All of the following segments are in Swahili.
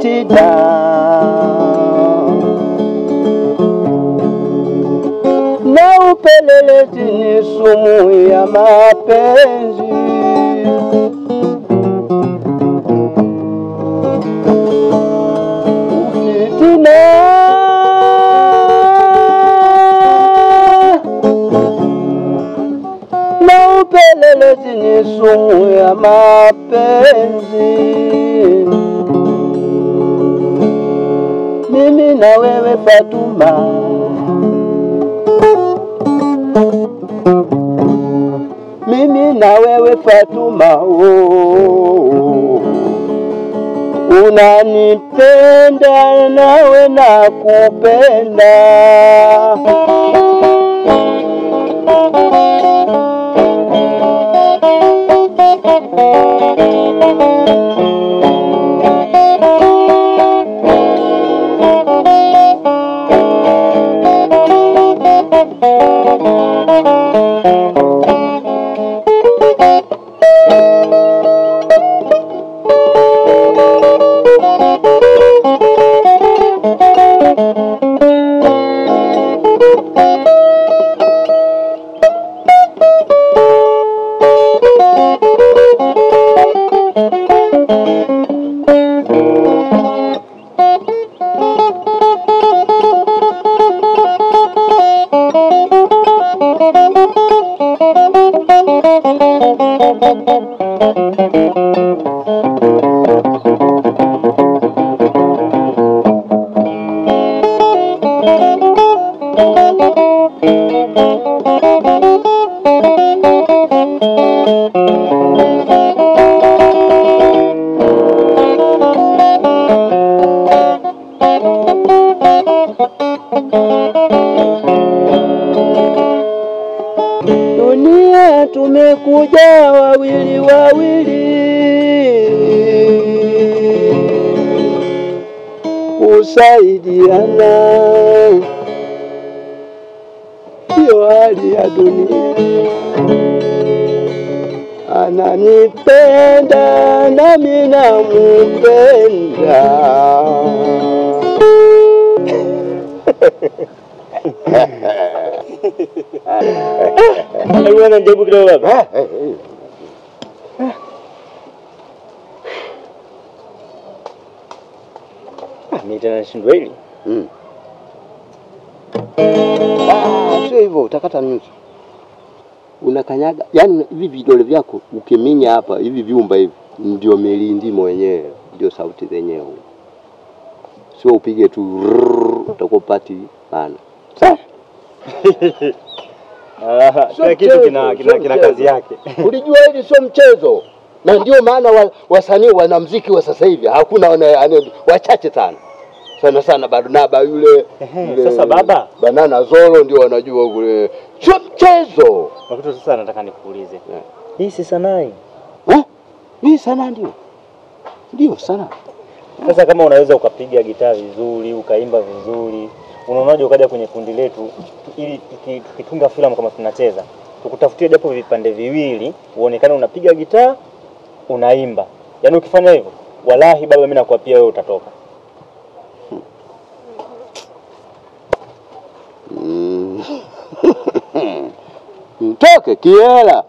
city down. Na upelele tini sumu ya mapenzi, ufitina pelele tini sumu ya mapenzi. Mimi na wewe Fatuma, mimi na wewe Fatuma, oh. Unanipenda nawe nakupenda. Dunia tumekuja wawili wawili, kusaidiana, hiyo hali ya dunia. Ananipenda nami nampenda. Everyone on table grow up, huh? International really. Sio hivyo utakata nyuki. Unakanyaga, yani hivi vidole vyako ukiminya hapa, hivi viumba hivi ndio melindimo wenyewe, ndio sauti zenyewe. Sio upige tu utakopati sana. Sawa? Kila kitu kina kazi yake. Ulijua hili sio mchezo. Na ndio maana wasanii wanamuziki wa sasa hivi hakuna wachache sana. Sana Barnaba yule. Sasa baba Banana Zoro ndio wanajua kule. Sio mchezo. Wakati sasa nataka nikuulize. Hii si sanaa. Hii sanaa ndio. Ndio sanaa. Sasa kama unaweza ukapiga gitaa vizuri, ukaimba vizuri, unaonaje ukaja kwenye kundi letu ili tukitunga filamu kama tunacheza, tukutafutie japo vipande viwili uonekane unapiga gitaa, unaimba. Yaani ukifanya hivyo, wallahi baba mimi nakuapia wewe utatoka. Mtoke kiela.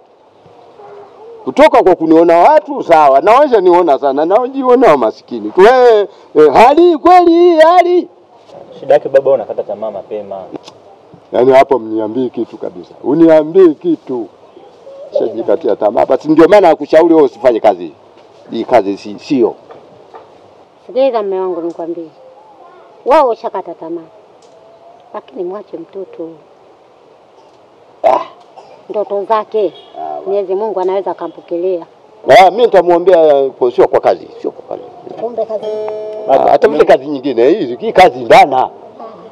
Kutoka kwa kuniona watu sawa, naweza niona sana, najiona maskini. Wewe hali kweli hali. Shida yake baba unakata tamaa mapema. Yaani hapo mniambii kitu kabisa. Uniambii kitu. Sijikatia tamaa. Basi ndio maana nakushauri wewe usifanye kazi. Hii kazi sio. Sikiliza mume wangu nikwambie. Wao ushakata tamaa. Lakini mwache mtoto. Ndoto zake Mwenyezi Mungu anaweza akampokelea. Mimi nitamuombea sio kwa kazi, sio kwa kazi. Kumbe kazi. Hata mimi kazi nyingine hii kazi ndana.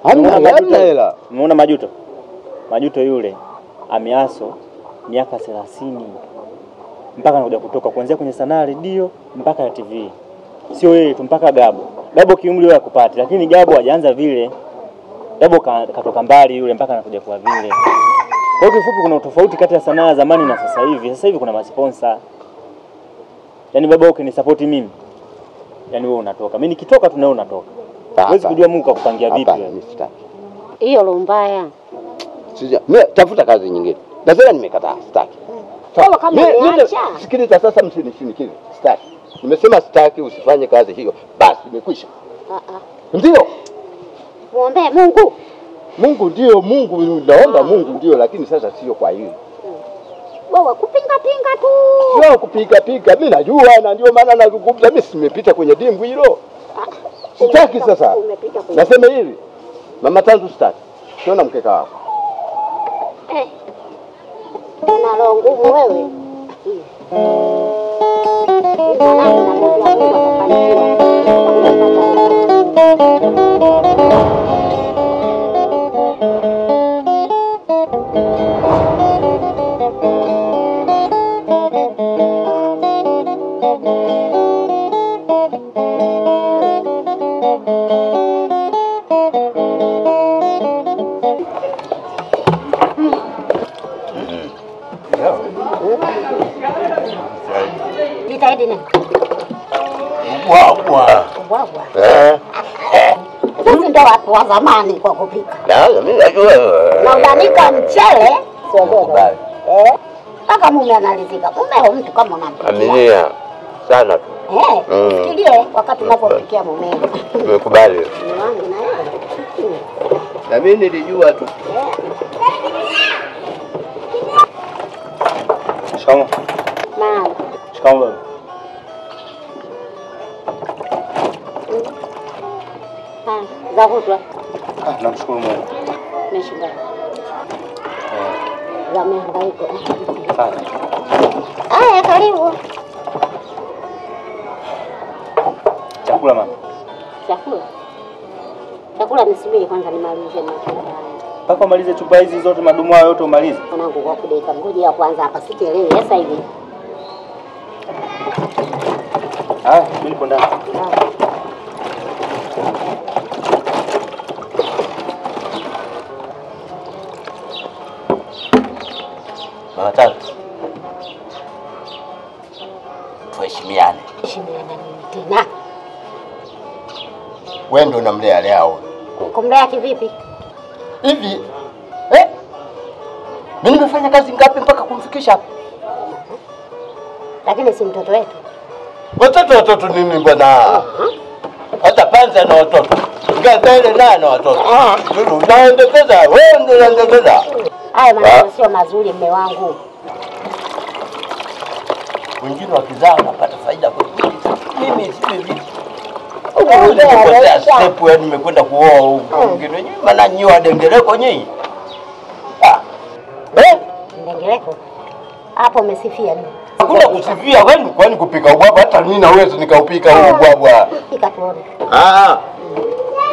Hamna hela. Umeona Majuto? Majuto yule ameaso miaka 30 mpaka anakuja kutoka kuanzia kwenye sanaa radio mpaka TV. Sio yeye tu mpaka Gabo. Gabo kiumri wao kupata, lakini Gabo hajaanza vile. Gabo katoka mbali yule mpaka anakuja kwa vile. Kwa hiyo kifupi kuna utofauti kati ya sanaa ya zamani na sasa hivi. Sasa hivi kuna masponsa. Yaani baba ukinisupport mimi Yani wewe unatoka. Mimi nikitoka tu nawe unatoka. Huwezi kujua Mungu akupangia vipi wewe. Hiyo roho mbaya. Sija, mimi tafuta kazi nyingine. Na sasa nimekataa, sitaki. Sawa kama unaacha. Sikiliza sasa msinishinikize. Sitaki. Nimesema sitaki usifanye kazi hiyo. Basi imekwisha. Ndio. Muombe Mungu. Mungu ndio Mungu, naomba Mungu ndio, lakini sasa sio kwa hili. Wewe kupinga pinga tu. Sio kupinga pinga. Mimi najua na ndio maana nazungumza. Mimi simepita kwenye dimbwi hilo. Sitaki sasa. Nasema hivi. Mama tangu sitaki. Siona mkeka wako. Eh. Una roho ngumu wewe. Wa zamani kwa kupika. Ndio mimi najua. Na udanika mchele sio bora. Eh? Kaka mume analizika. Mume mtu kama unampikia. Amenia sana tu. Eh. Sikilize wakati unapopikia mume. Nimekubali. Mwanangu na yeye. Na mimi nilijua tu. Shikamoo. Mama. Shikamoo. Zahutua. Namshukuru Mungu. Nimeshinda. Zamehangaiko. Haya karibu. Chakula mama. Chakula. Chakula nisubiri kwanza nimalize macho. Paka malize chupa hizi zote madumu hayo yote umalize. Mwanangu kwa dakika ngoja ya kwanza hapa sitelewi sasa hivi. Ah, mimi nipo ndani. Matatu. Tuheshimiane. Heshimiana nini tena? Wewe ndio unamlea leo. Kumlea kivipi? Hivi. Eh? Mimi nimefanya kazi ngapi mpaka kumfikisha hapa? Lakini si mtoto wetu. Watoto nini bwana? Hata panza na watoto. Ngazele na watoto. Mimi unaendeleza, wewe ndio unaendeleza. Haya maneno sio mazuri mume wangu. Wengine wakizaa wanapata faida kwa mimi. Mimi si hivi. Unaona kwa step wewe nimekwenda kuoa huko. Wengine nyinyi maana nyoa dengereko nyinyi. Ah. Eh? Dengereko. Hapo umesifia nini? Hakuna kusifia wewe kwani kupika ubwabwa hata mimi na wewe nikaupika huo ubwabwa. Pika tuone. Ah.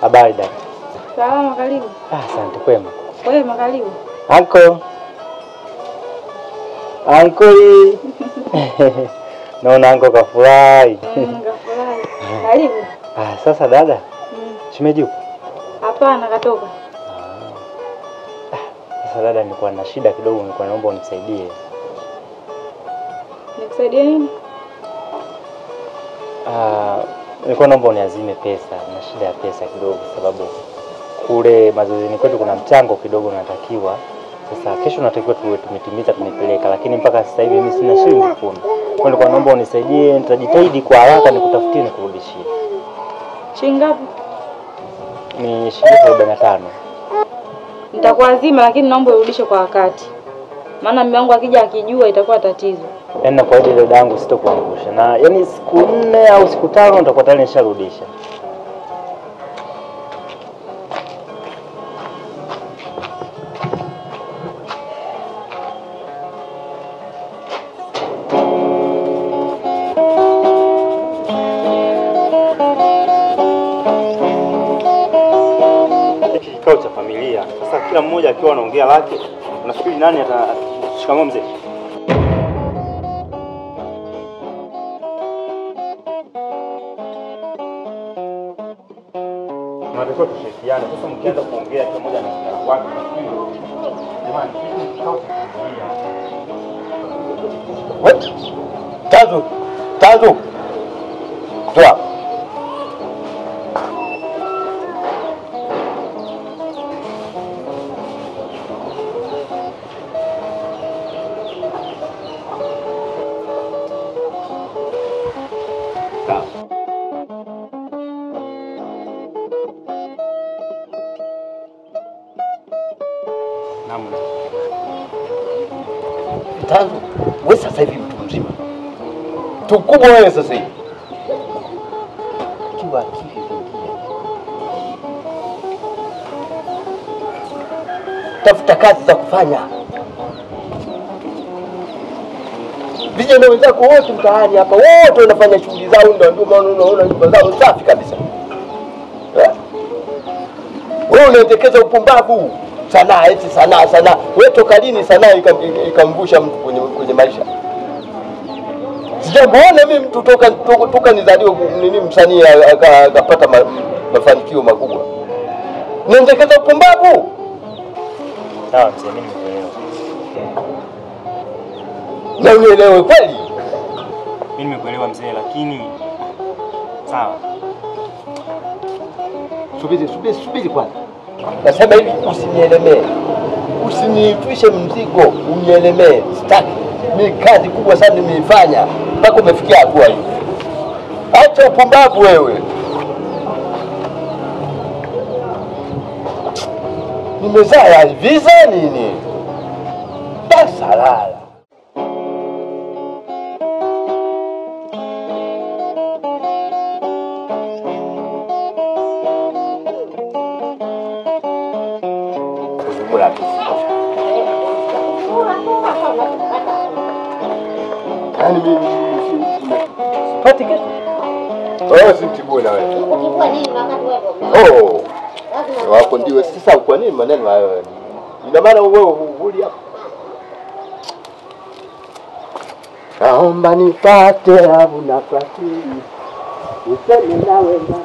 Habari dada. Salama karibu. Asante kwema. Kwema karibu. Anko. Anko. Naona anko kafurahi. Kafurahi. Karibu. Sasa dada. Shimeji huko? Hapana katoka. Sasa dada nilikuwa na shida kidogo nilikuwa naomba unisaidie. Nikusaidie nini? Nilikuwa naomba uniazime pesa, na shida ya pesa kidogo sababu kule mazoezini kwetu kuna mchango kidogo unatakiwa. Sasa kesho natakiwa tuwe tumetimiza kunipeleka lakini mpaka sasa hivi mimi sina shilingi 10. Kwa hiyo naomba unisaidie, nitajitahidi kwa haraka nikutafutie nikurudishie. Shilingi ngapi? Ni shilingi 45. Nitakuwa azima lakini naomba urudishe kwa wakati. Maana mume wangu akija akijua itakuwa tatizo. Yaani na kwa ajili ya dadangu sitokuangusha. Na yani siku 4 au siku 5 nitakuwa tayari nisharudisha. kikao cha familia. Sasa kila mmoja akiwa anaongea lake, unafikiri nani atashikamana mzee? Unatakiwa kushirikiana. Sasa mkianza kuongea kila mmoja anaongea kwake. Jamani, kikao cha familia. What? Tazo. Toa. Tanzo, wewe sasa hivi mtu mzima. Tukubwa wewe sasa hivi. Kiwa akili zingia. Tafuta kazi za kufanya. Vijana wenzako wote mtaani hapa, wote wanafanya shughuli zao ndio maana unaona nyumba zao safi kabisa. Wewe unaendekeza upumbavu. Sanaa eti sanaa. Wewe toka lini sanaa ikamvusha mtu kwenye maisha? Sijaona mimi mtu toka nizaliwe nini msanii akapata mafanikio makubwa. Niendekeza upumbavu. Sawa mzee, mimi nimekuelewa. Na unielewe kweli? Mimi nimekuelewa mzee, lakini sawa. Subiri kwanza. Nasema hivi, usinielemee. Usiniitwishe mzigo, unielemee. Sitaki. Mimi kazi kubwa sana nimeifanya mpaka umefikia hatua hiyo. Acha upumbavu wewe. Nimezaa ya visa nini? Basa wako ndiwe sasa kwa nini maneno hayo? Ina maana wewe huli hapa. Naomba nipate abu na nafasi. Useme nawe baba.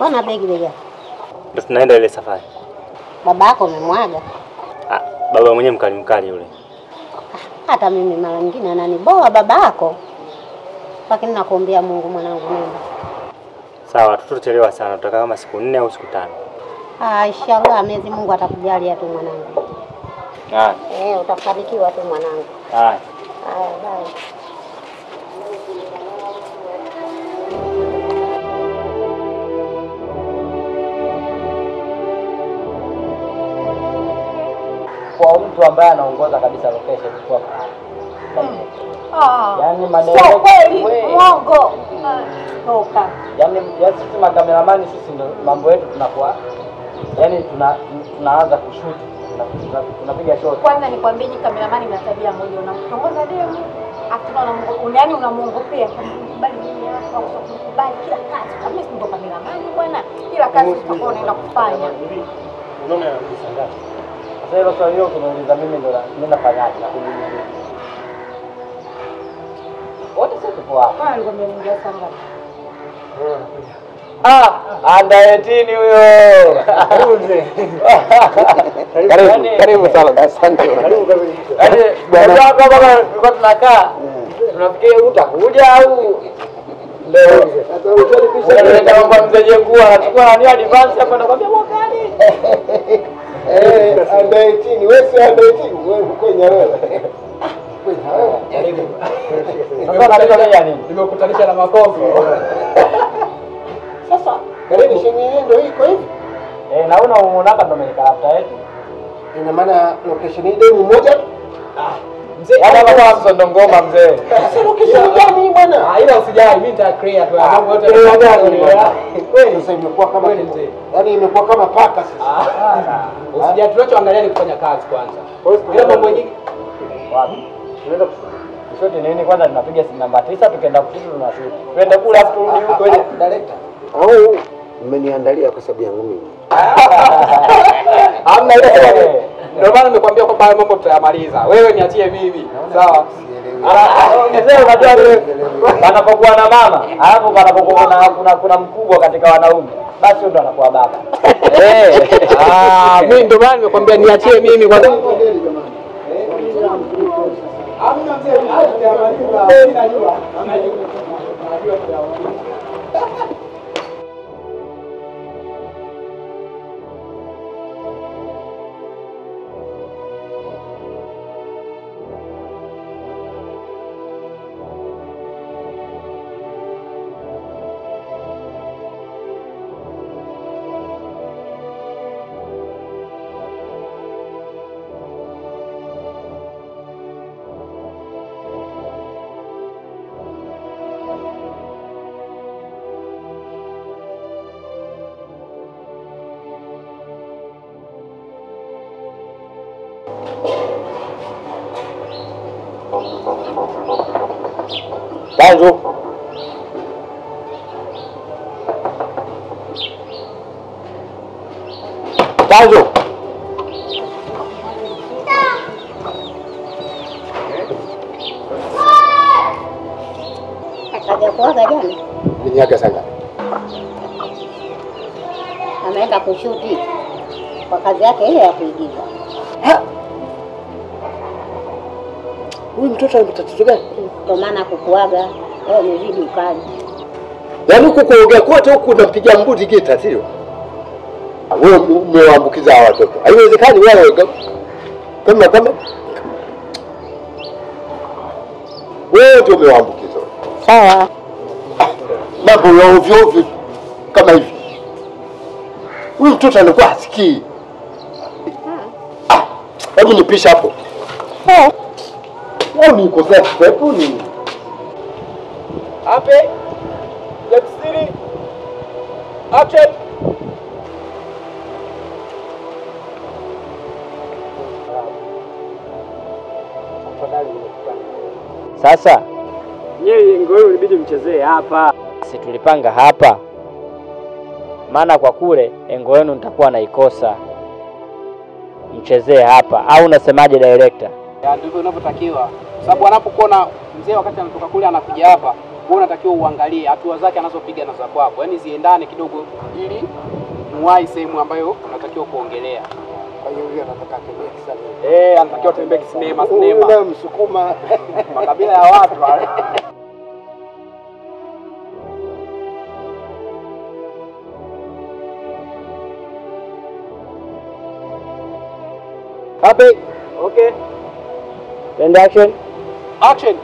Mbona begi bega? Ndio tunaenda ile safari. Baba yako umemwaga? Ah, baba mwenyewe mkali yule. Hata mimi mara nyingine ananiboa baba yako. Lakini nakuombea Mungu mwanangu nenda. Sawa, tutachelewa sana. Tutakaa kama siku 4 au siku 5. Ah, inshallah Mwenyezi Mungu atakujalia tu mwanangu. Ah, utafanikiwa tu mwanangu. Ah. Haya, bye. Kwa mtu ambaye anaongoza kabisa location kwa. Ah. Yaani maneno ya kweli, uongo. Toka. Yaani sisi makameramani sisi ndio mambo yetu tunakuwa. Yaani tunaanza kushoot, tunapiga shot. Kwanza nikwambie kameramani ana tabia moja unamtongoza demu. Hakuna yaani unamuongopea kubali mimi hapa au kubali kila kazi. Kama sisi ndio kameramani bwana, kila kazi tutakuwa unaenda kufanya. Unaona yanashangaza. Sasa swali hilo tunauliza mimi ndo mimi nafanyaje na kujibu. Wote sisi kwa hapa ndio mmeniambia sana. Ah, under 18 huyo. Mzee. Karibu sana. Asante. Karibu kabisa. Yaani hapa baba tulikuwa tunakaa. Tunafikia utakuja au leo? Sasa utalibisha nenda kwa mzee Jengua anachukua nani advance hapa nakwambia mwakani. Andaitini, wewe andaitini, wewe kwenyewe. Karibu. Sasa anafanya nini? Nimekutanisha na makofi. Sasa, karibu shimi ndio iko hivi. Naona unaona hapa ndo Amerika hapa yetu. Ina maana location hii demu moja. Mzee Ndongoma mzee. Sasa location gani bwana? Ila usijali mimi nitacrea tu. Mambo yote kweli sasa imekuwa kama mzee. Yaani imekuwa kama paka sasa. Usijali tunachoangalia ni kufanya kazi kwanza. Bila mambo mengine. Wapi? Tunaweza kushote nini kwanza tunapiga simu namba 9 tukaenda kufuzu tunashote. Twenda kula afu turudi huko ile director. Au mmeniandalia kwa sababu yangu mimi. Hamna ile. Ndio maana nimekwambia kwamba mambo tutayamaliza. Wewe niachie mimi. Sawa. Mzee unajua wewe anapokuwa na mama, alafu anapokuwa na kuna mkubwa katika wanaume, basi ndo anakuwa baba. Eh. Mimi ndio maana nimekwambia niachie mimi kwa sababu hamna mzee tutayamaliza. Ninajua. Najua tutayamaliza. Banjo. Banjo. Niaga sana. Ameenda kushuti kwa kazi yake ile ya kuigiza. Huyu mtoto ana tatizo gani? Kwa maana kukuaga leo nilirudi ukali. Yaani huko kuongea kwote huko unampiga mbuzi gita sio? Wewe umewaambukiza watoto. Haiwezekani wewe kama wewe ndio umewaambukiza. Sawa. Mambo ya ovyo ovyo kama hivi. Huyu mtoto alikuwa hasikii. Hebu nipisha hapo. Oni kosea pepo ni ape yakisiri action sasa yeye ngoyo inabidi mchezee hapa sisi tulipanga hapa maana kwa kule engo yenu nitakuwa naikosa mchezee hapa au unasemaje director ya ndivyo unavyotakiwa sababu anapokuona mzee wakati anatoka kule anakuja hapa wewe unatakiwa uangalie hatua zake anazopiga na za kwako yani ziendane kidogo ili muwai sehemu ambayo unatakiwa kuongelea kwa hiyo yeye anataka tembea kisanema anatakiwa tembea kisinema sinema wewe msukuma makabila ya watu wale Ape okay End action. Action.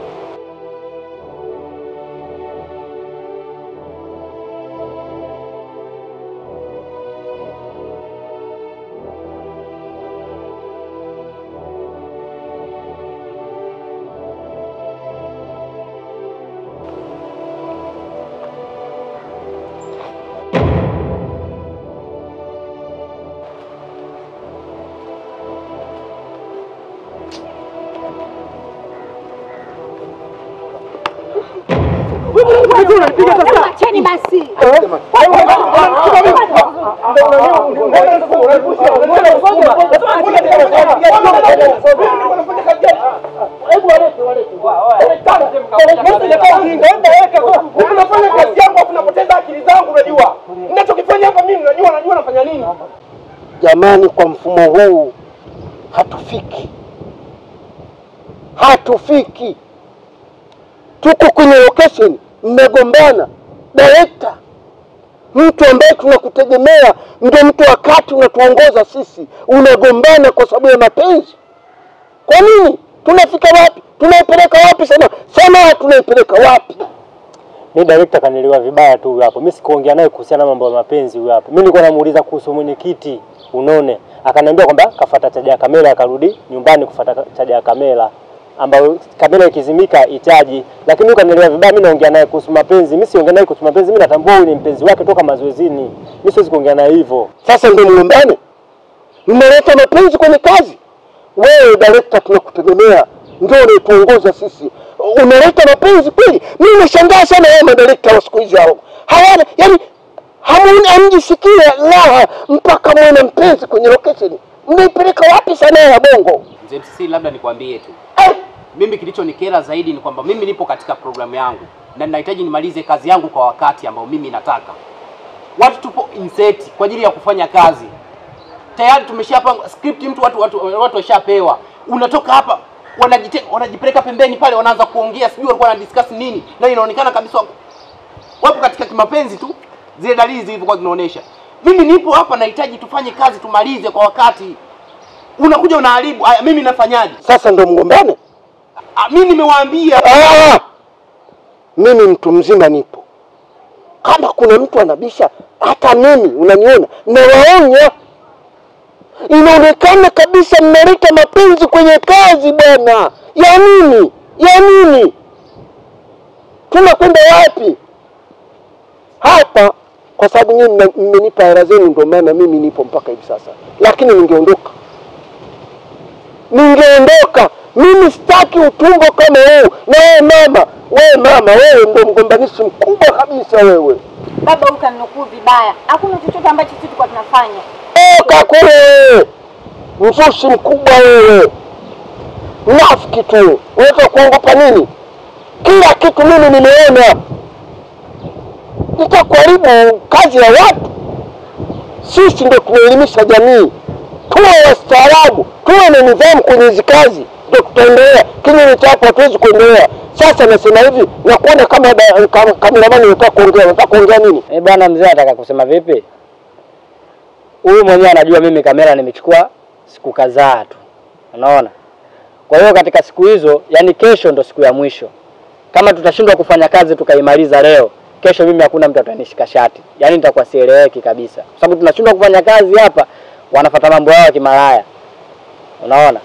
Jamani kwa mfumo huu hatufiki. Hatufiki. Tuko kwenye location mmegombana director. Mtu ambaye tunakutegemea ndio mtu wakati unatuongoza sisi unagombana kwa sababu ya mapenzi. Kwa nini? Tunafika wapi? Tunaipeleka wapi sana? Sana tunaipeleka wapi? Ni director kaniliwa vibaya tu hapo. Mimi sikuongea naye kuhusiana na mambo ya mapenzi hapo. Mimi nilikuwa namuuliza kuhusu mwenyekiti Unone Akaniambia kwamba kafuata chaja ya kamera, akarudi nyumbani kufuata chaja ya kamera ambayo kamera ikizimika itaji. Lakini ukanielewa vibaya, mimi naongea naye kuhusu mapenzi, mimi siongea naye kuhusu mapenzi, mimi natambua huyu ni mpenzi wake toka mazoezini. Mimi siwezi kuongea naye hivyo. Sasa ndio mlombane. Mmeleta mapenzi kwenye kazi. Wewe director tunakutegemea, ndio unayetuongoza sisi. Unaleta mapenzi kweli? Mimi nimeshangaa sana wao madirector wa siku hizi hao. Hawana, yani hamuoni amjisikia raha mpaka mwana mpenzi kwenye location. Mnaipeleka wapi sana ya bongo? JMC, labda nikwambie tu. Mimi kilichonikera zaidi ni kwamba mimi nipo katika programu yangu na ninahitaji nimalize kazi yangu kwa wakati ambao mimi nataka. Watu tupo insert kwa ajili ya kufanya kazi. Tayari tumeshapanga script, mtu watu washapewa. Unatoka hapa wanajipeleka pembeni pale, wanaanza kuongea sijui walikuwa wanadiscuss nini, na inaonekana kabisa wapo katika kimapenzi tu. Zile dalili zilivyokuwa zinaonesha. Mimi nipo hapa nahitaji tufanye kazi tumalize kwa wakati. Unakuja unaharibu. Haya, mimi nafanyaje? Sasa ndio mgombane. Mimi nimewaambia. Mimi mtu mzima nipo. Kama kuna mtu anabisha, hata mimi unaniona na waonya. Inaonekana kabisa mmeleta mapenzi kwenye kazi bwana. Ya nini? Ya nini? Tunakwenda wapi? Hapa kwa sababu nyinyi mmenipa hela zenu, ndio maana mimi nipo mpaka hivi sasa. Lakini ningeondoka. Ningeondoka. Mimi sitaki utumbo kama huu. Na wewe mama, wewe ndio mgombanishi mkubwa kabisa wewe. Baba ukanukuu vibaya. Hakuna chochote ambacho sisi tulikuwa tunafanya. Toka kule. Mzushi mkubwa wewe. Mnafiki tu. Unaweza kuongopa nini? Kila kitu mimi nimeona. Nitakuharibu kazi ya watu. Sisi ndio tunaelimisha jamii. Tuwe wastaarabu, tuwe na nidhamu kwenye hizi kazi. Ndio tutaendelea. Kinyume cha hapo hatuwezi kuendelea. Sasa nasema hivi, nakuona kama kameramani unataka kuongea, unataka kuongea nini? Eh bwana mzee anataka kusema vipi? Huyu mwenyewe anajua mimi kamera nimechukua siku kadhaa tu. Unaona? Kwa hiyo katika siku hizo, yani kesho ndio siku ya mwisho. Kama tutashindwa kufanya kazi tukaimaliza leo, kesho mimi hakuna mtu atanishika shati. Yaani nitakuwa sieleweki kabisa. Kwa sababu tunashindwa kufanya kazi hapa, wanafuata mambo yao kimalaya. Unaona?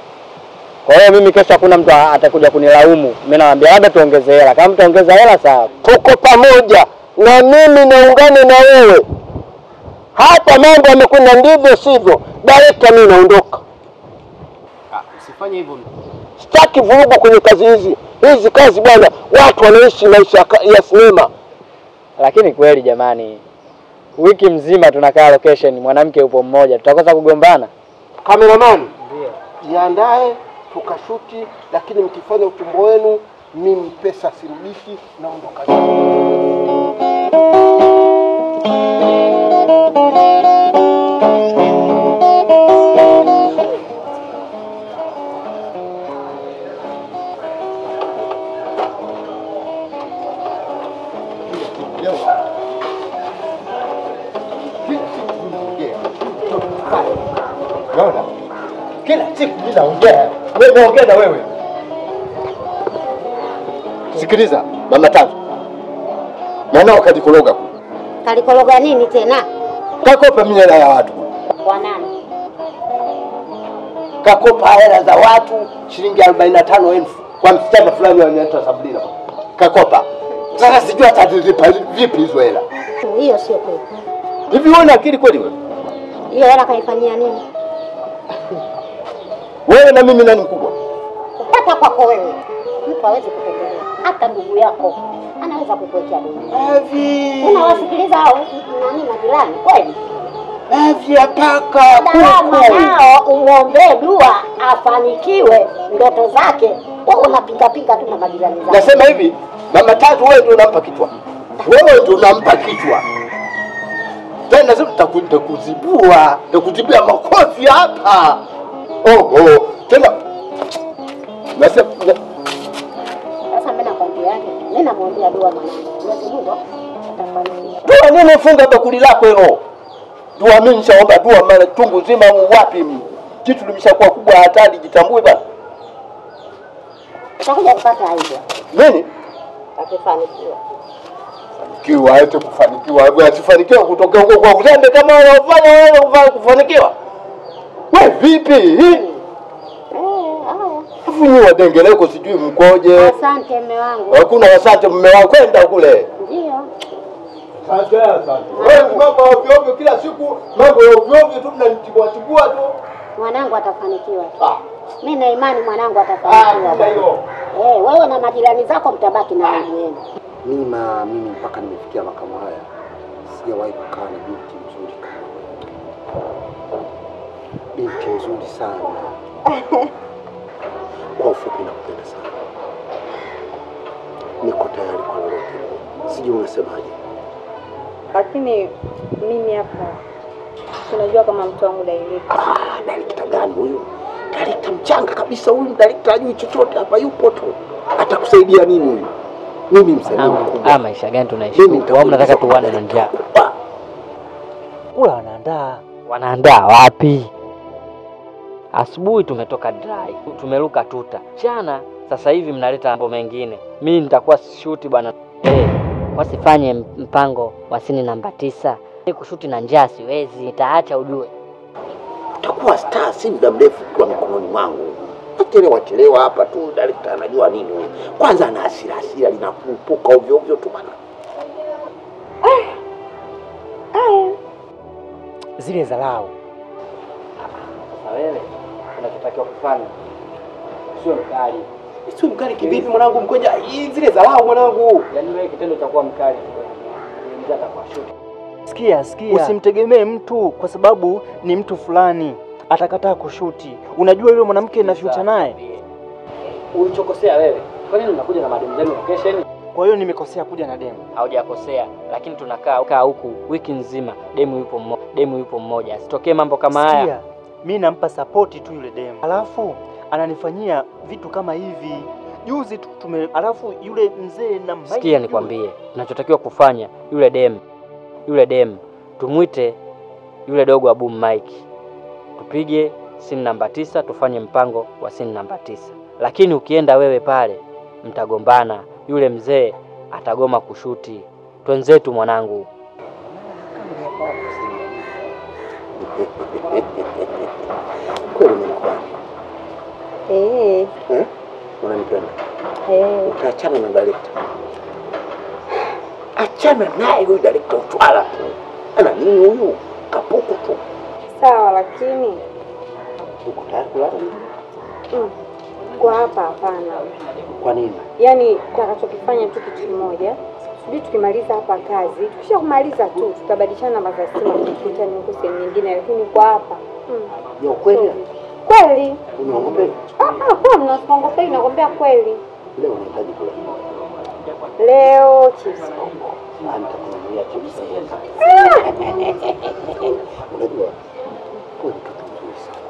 Kwa hiyo mimi kesho hakuna mtu atakuja kunilaumu. Mimi naambia labda tuongeze hela. Kama mtaongeza hela sawa. Tuko pamoja. Na mimi naungane na wewe. Hapa mambo yamekwenda ndivyo sivyo. Director mimi naondoka. Usifanye hivyo. Sitaki vurugu kwenye kazi hizi. Hizi kazi bwana, watu wanaishi maisha ya sinema. Lakini kweli jamani, wiki mzima tunakaa location, mwanamke yupo mmoja, tutakosa kugombana? Cameraman, ndio jiandae tukashuti, lakini mkifanya utumbo wenu mimi pesa sirudishi na wewe ongea na wewe. Sikiliza mama tatu. Mwanao kalikoroga. Kalikoroga nini tena? Kakopa hela ya watu. Kwa nani? Kakopa hela za watu shilingi 45,000 kwa msichana fulani anaitwa Sabrina. Kakopa. Sasa sijui atalipa vipi hizo hela. Hiyo sio kweli. Hivi wewe una akili kweli wewe? Hiyo hela kaifanyia nini? Wewe na mimi nani mkubwa? Kupata kwako wewe. Mtu hawezi kutendelea. Hata ndugu yako anaweza kukuwekea deni. Hivi. Unawasikiliza hao nani majirani kweli? Hivi apaka kuku. Nao uombe dua afanikiwe ndoto zake. Wewe unapiga tu na majirani zako. Nasema hivi, mama tatu wewe ndio unampa kichwa. Wewe ndio unampa kichwa. Tena sisi tutakuzibua, tukutibia makofi hapa. Tena nasema sasa mimi nakwambia yake, mimi namwambia dua mwanangu. Unajua atamfanyia. Dua nini ufunga bakuli lako hilo? Dua mimi nishaomba dua mara tungu nzima wapi mimi? Kitu limeshakuwa kubwa hatari jitambue bana. Utakuja kupata aibu. Nini? Atakufanikiwa. Fanikiwa hata kufanikiwa, wewe usifanikiwe kutoka huko kwa kutende kama unafanya wewe kufanikiwa. Wewe vipi? Afu wadengeleko sijui mkoje. Asante mume wangu. Hakuna asante mume wangu kwenda kule. Ndio. Asante asante. Wewe mambo ovyo ovyo kila siku, mambo ovyo ovyo tu mnanitibua tibua tu. Mwanangu atafanikiwa. Ah. Mimi na imani mwanangu atafanikiwa. Ah, hiyo. Eh, wewe na majirani zako mtabaki na watu wenu. Mimi mpaka nimefikia makamo haya. Sijawahi kukaa na binti mzuri kama. Binti mzuri sana. Kwa ufupi nakupenda sana. Niko tayari kwa lolote. Sijui unasemaje. Lakini mimi hapa tunajua kama mtu wangu Dalekita. Ah, Dalekita gani huyo? Dalekita mchanga kabisa huyu, Dalekita hajui chochote hapa yupo tu. Atakusaidia nini huyu? Mimi msalimu. Maisha gani tunaishi? Wao mnataka tuwane na njaa. Kula wanaandaa. Wanaandaa wapi? Asubuhi tumetoka dry, tumeruka tuta. Jana sasa hivi mnaleta mambo mengine. Mimi nitakuwa sishuti bwana. Wasifanye mpango wa sini namba 9. Ni kushuti na njaa siwezi, nitaacha ujue. Utakuwa star si muda mrefu kwa mkononi mwangu. Wachelewa hapa tu Dalekita anajua nini. Kwanza ana hasira linapupuka ovyo ovyo tu bwana. Zile dharau. Sasa wewe unachotakiwa kufanya sio mkali. Sio mkali kivipi mwanangu mkoja? Zile dharau mwanangu. Yaani wewe kitendo cha kuwa mkali ndio atakuwa shoot. Sikia. Usimtegemee mtu kwa sababu ni mtu fulani. Atakataa kushuti. Unajua yule mwanamke na future naye. Ulichokosea wewe. Kwa nini unakuja na mademu zenu location? Kwa hiyo nimekosea kuja na demu. Haujakosea, lakini tunakaa huku wiki nzima. Demu yupo mmoja. Sitokee mambo kama haya. Sikia, mimi nampa support tu yule demu. Alafu ananifanyia vitu kama hivi. Juzi tu alafu yule mzee na mbaye. Sikia nikwambie, tunachotakiwa kufanya yule demu tumuite yule dogo wa Boom Mike. Tupige sini namba 9, tufanye mpango wa sini namba 9. Lakini ukienda wewe pale, mtagombana. Yule mzee atagoma kushuti. Twenzetu mwanangu. Kweli mwanangu. Unanipenda? Utaachana na Dalekita. Achana naye huyu Dalekita utwala. Ana nini huyu? Kapuku tu. Sawa lakini uko tayari kulala? Kwa hapa hapana. Kwa nini? Yaani tutakachokifanya tu kitu kimoja. Sisi tukimaliza hapa kazi, tukishamaliza tu tutabadilishana mavazi na kukuta ni huko sehemu nyingine lakini kwa hapa. Ni kweli? Kweli. Unaongea? Kwa mnaongea nakwambia kweli. Leo unahitaji kula. Leo chips. Nitakununulia chips hizo. Unajua? Kwa kitu kizuri sana.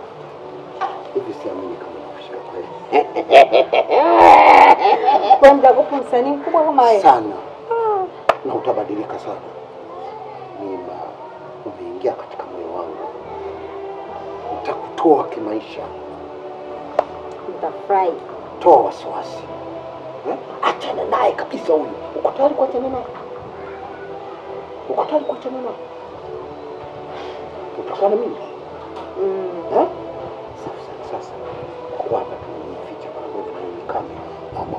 Hivi siamini kama nakushika kweli. Kwa mda kupu msanii mkubwa kama wewe. Sana. Na utabadilika sana. Mima umeingia katika moyo wangu. Nitakutoa kimaisha. Nitafurahi. Toa wasiwasi. Achana naye kabisa huyu. Uko tayari kuachana naye? Utakuwa na mimi? Sasa. Kwa hapa tumeficha pamoja na hii kamera. Mama wangu.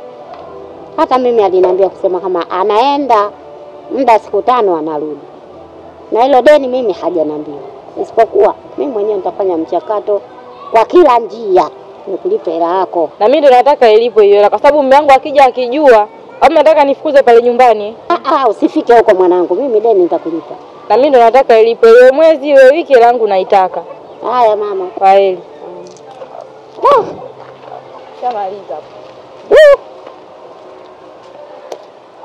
hata mimi aliniambia kusema kama anaenda muda siku 5 anarudi. Na hilo deni mimi hajaniambia. Isipokuwa mimi mwenyewe nitafanya mchakato kwa kila njia nikulipe hela yako. Na mimi ndo nataka ilipo hiyo hela kwa sababu mume wangu akija akijua au nataka nifukuze pale nyumbani. usifike huko mwanangu, mimi deni nitakulipa. Na mimi ndo nataka ilipe wewe mwezi wewe wiki langu naitaka. Haya mama, kwa heri. Shamaliza hapo.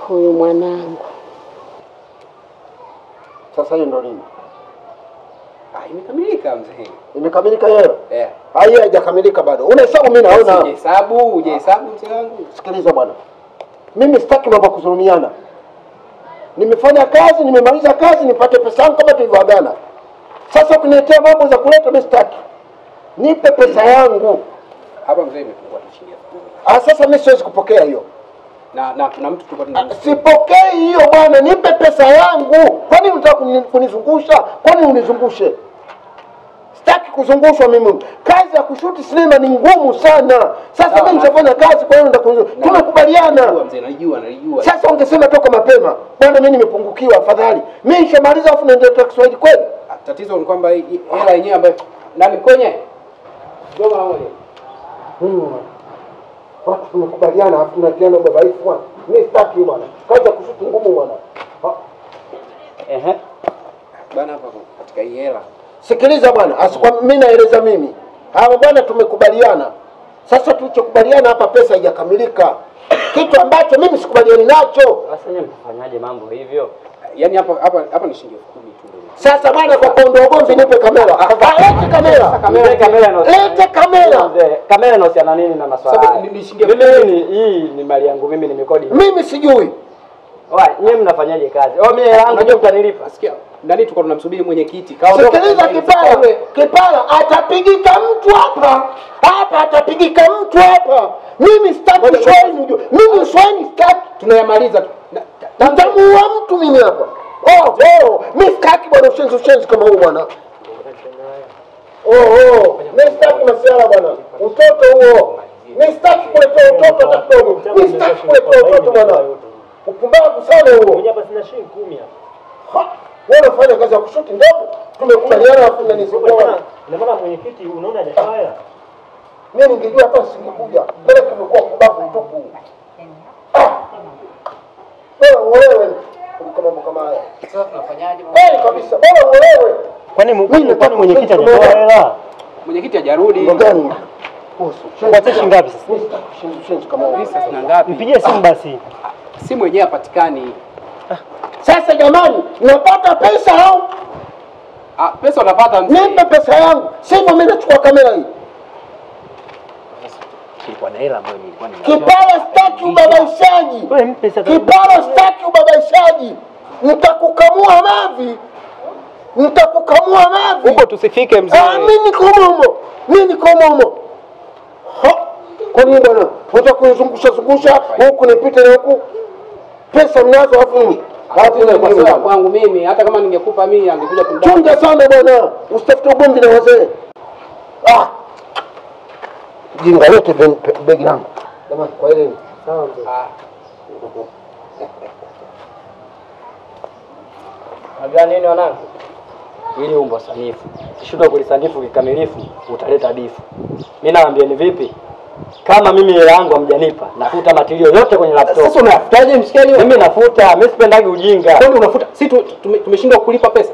Huyu mwanangu. Sasa hiyo ndo nini? Imekamilika mzee. Imekamilika yeye? Eh. Haya haijakamilika bado. Unahesabu mimi naona. Unahesabu, unahesabu mzee wangu. Sikiliza bwana. Mimi sitaki mambo kuzulumiana. Nimefanya kazi, nimemaliza kazi, nipate pesa yangu kama tulivyoagana. Sasa kuniletea mambo za kuleta mimi sitaki. Nipe pesa yangu. Hapa mzee imefungwa chini hapo. Sasa mimi siwezi kupokea hiyo. Na kuna mtu tulikuwa tunamsema. Sipokei hiyo bwana, nipe pesa yangu. Kwani unataka kunizungusha? Kwani unizungushe? Sitaki kuzungushwa mimi. Kazi ya kushuti sinema ni ngumu sana. Sasa mimi nitafanya kazi kwa hiyo nitakuzungusha. Tunakubaliana. Najua. Sasa ungesema toka mapema. Bwana mimi nimepungukiwa afadhali. Mimi nishamaliza afu naendelea na Kiswahili kweli. Tatizo ni kwamba hela yenyewe ambayo nani kwenye? Dogo na moja. Watu tunakubaliana afu tunatiana babaifu bwana. Mimi sitaki bwana. Kazi ya kushuti ngumu bwana. Bwana hapa katika hii hela. Sikiliza bwana, mimi naeleza mimi. Hapo bwana tumekubaliana. Sasa tulichokubaliana hapa pesa haijakamilika. Kitu ambacho mimi sikubaliani nacho. Sasa nyinyi mtafanyaje mambo hivyo? Yaani hapa ni shilingi 10,000 tu ndio. Sasa bwana kwa kuondoa gomvi nipe kamera. Lete kamera. Kamera na lete kamera. Kamera inahusiana nini na maswala haya? Mimi hii ni mali yangu mimi nimekodi. Mimi sijui. Oya, nyinyi mnafanyaje kazi? Mimi hela yangu ndio mtanilipa. Sikia. Ndani tuko tunamsubiri mwenyekiti. Sikiliza Kipara atapigika mtu hapa. Hapa atapigika mtu hapa. Mimi sitaki shweni. Mimi shweni sitaki. Tunayamaliza tu. Nitamuua mtu mimi hapa. Mimi sitaki bwana ushenzi kama huyu bwana. Mimi sitaki masiala bwana. Utoto huo. Mimi sitaki kuleta utoto atakomo. Mimi sitaki kuleta utoto bwana. Upumbavu sana huo. Mimi hapa sina shilingi 10 hapa. Wewe unafanya kazi ya kushuti ndogo. Tumekubaliana hapo na nisipoona. Ndio maana mwenyekiti unaona hajafaya. Mimi ningejua hapa singekuja. Bora tumekuwa kubavu mtupu. Wewe kama haya. Sasa tunafanyaje? Kweli kabisa. Bora wewe. Kwani mwenyekiti hajatoa hela? Mwenyekiti hajarudi. Ndio gani? Kuhusu. Kwa shilingi ngapi sasa? Shilingi kama hizo sina ngapi? Mpigie simu basi. Simu yenyewe hapatikani. Sasa jamani, napata pesa au? Pesa unapata mzee. Nipe pesa yangu. Sema mimi nachukua kamera hii. Kilikuwa na hela ambayo nilikuwa nina. Kipara sitaki ubabaishaji. Wewe mpe pesa. Kipara sitaki ubabaishaji. Nitakukamua mavi. Nitakukamua mavi. Huko tusifike mzee. Mimi nikomo. Mimi nikomo. Kwa nini bwana? Unataka kunizungusha huku nipite na huku. Pesa mnazo hapo nini? Kwa kwangu mimi hata kama ningekupa mimi angekuja kunipa. Chunga sana bwana. Usitafute ugomvi na wazee. Jinga yote begi langu. Jamani kwa ile sawa mzee. Hajani nini wanangu? Ili umbo sanifu. Ukishindwa kulisanifu kikamilifu utaleta bifu. Mimi naambia ni vipi? Kama mimi hela yangu hamjanipa, nafuta matilio yote kwenye laptop. Sasa unafutaje mshikeni? Mimi nafuta, mimi sipendagi ujinga. Kwani unafuta? Si tumeshindwa kulipa pesa.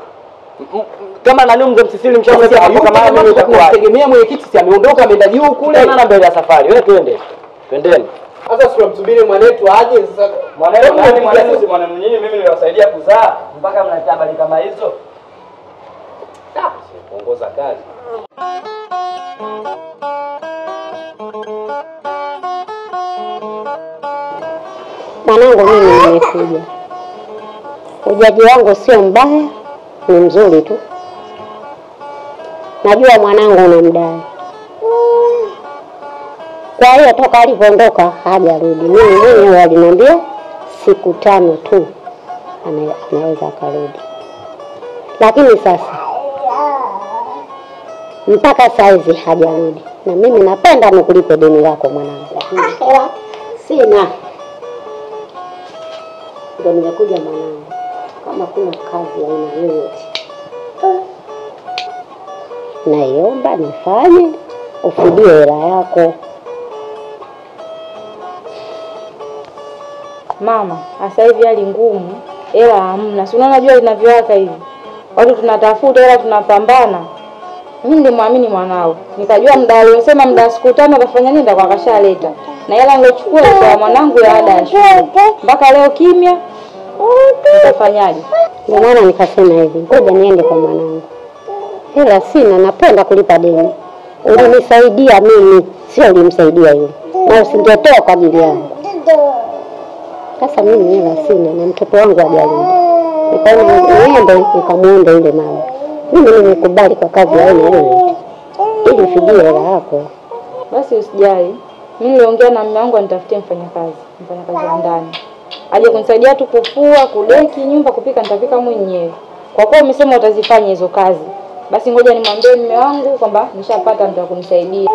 Kama nani mzee Msisili mshamweka hapo kama mimi nitakuwa. Tegemea mwenyekiti si ameondoka ameenda juu kule. Tena mbele ya safari. Wewe twende. Twendeni. Sasa sura msubiri mwanetu aje sasa. Mwanetu nani mwanetu mwanamume nyinyi mimi niliwasaidia kuzaa mpaka mnaleta habari kama hizo. Sawa, ongoza kazi. Mwanangu mimi nimekuja. Ujaji wangu sio mbaya, ni mzuri tu. Najua mwanangu unamdai. Kwa hiyo toka alipoondoka hajarudi. Mimi aliniambia siku 5 tu anaweza akarudi. Lakini sasa mpaka saizi hajarudi. Na mimi napenda nikulipe deni lako mwanangu. Sina. Ndio nimekuja mwanangu. Kama kuna kazi aina yoyote. Naiomba nifanye ufidie hela yako. Mama, asa hivi hali ngumu, hela hamna. Si unajua linavyowaka hivi. Watu tunatafuta hela tunapambana. Mimi nilimwamini mwanao. Nikajua muda aliyosema muda siku tano atafanya nini ndio akashaleta. Na hela nilichukua kwa mwanangu ya ada ya shule. Mpaka leo kimya. Nitafanyaje? Ndio maana nikasema hivi, ngoja niende kwa mwanangu. Hela sina, napenda kulipa deni. Ulinisaidia mimi, sio ulimsaidia yule. Na usingetoa kwa ajili yangu. Sasa mimi hela sina na mtoto wangu ajalinda. Nikaona niende nikamuombe yule mama. Mimi nimekubali kwa kazi ya yeye. Ili sijui hela yako. Basi usijali. Mimi niliongea na mume wangu nitafutie mfanyakazi wa ndani. Aje kunisaidia tu kufua, kudeki nyumba, kupika nitapika mwenyewe. Kwa kuwa umesema utazifanya hizo kazi. Basi ngoja nimwambie mume wangu kwamba nishapata mtu wa kunisaidia.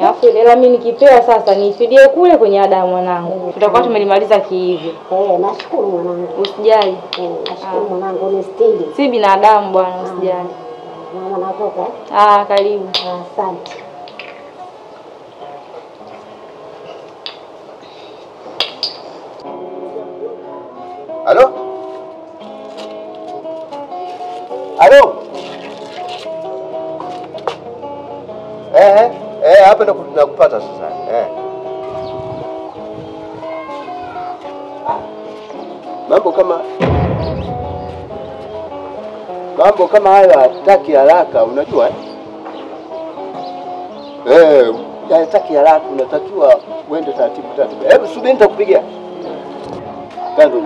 Alafu hela mimi nikipewa sasa niifidie kule kwenye ada ya mwanangu. Tutakuwa tumelimaliza kiivyo. Nashukuru mwanangu. Usijali. Nashukuru mwanangu ni stili. Si binadamu bwana, usijali. Mama natoka. Karibu. Asante. Halo? Halo? Hapa nakupata sasa. Mambo kama hayo hataki haraka, unajua hataki haraka, unatakiwa uende taratibu. Hebu subiri nitakupigia. Kando.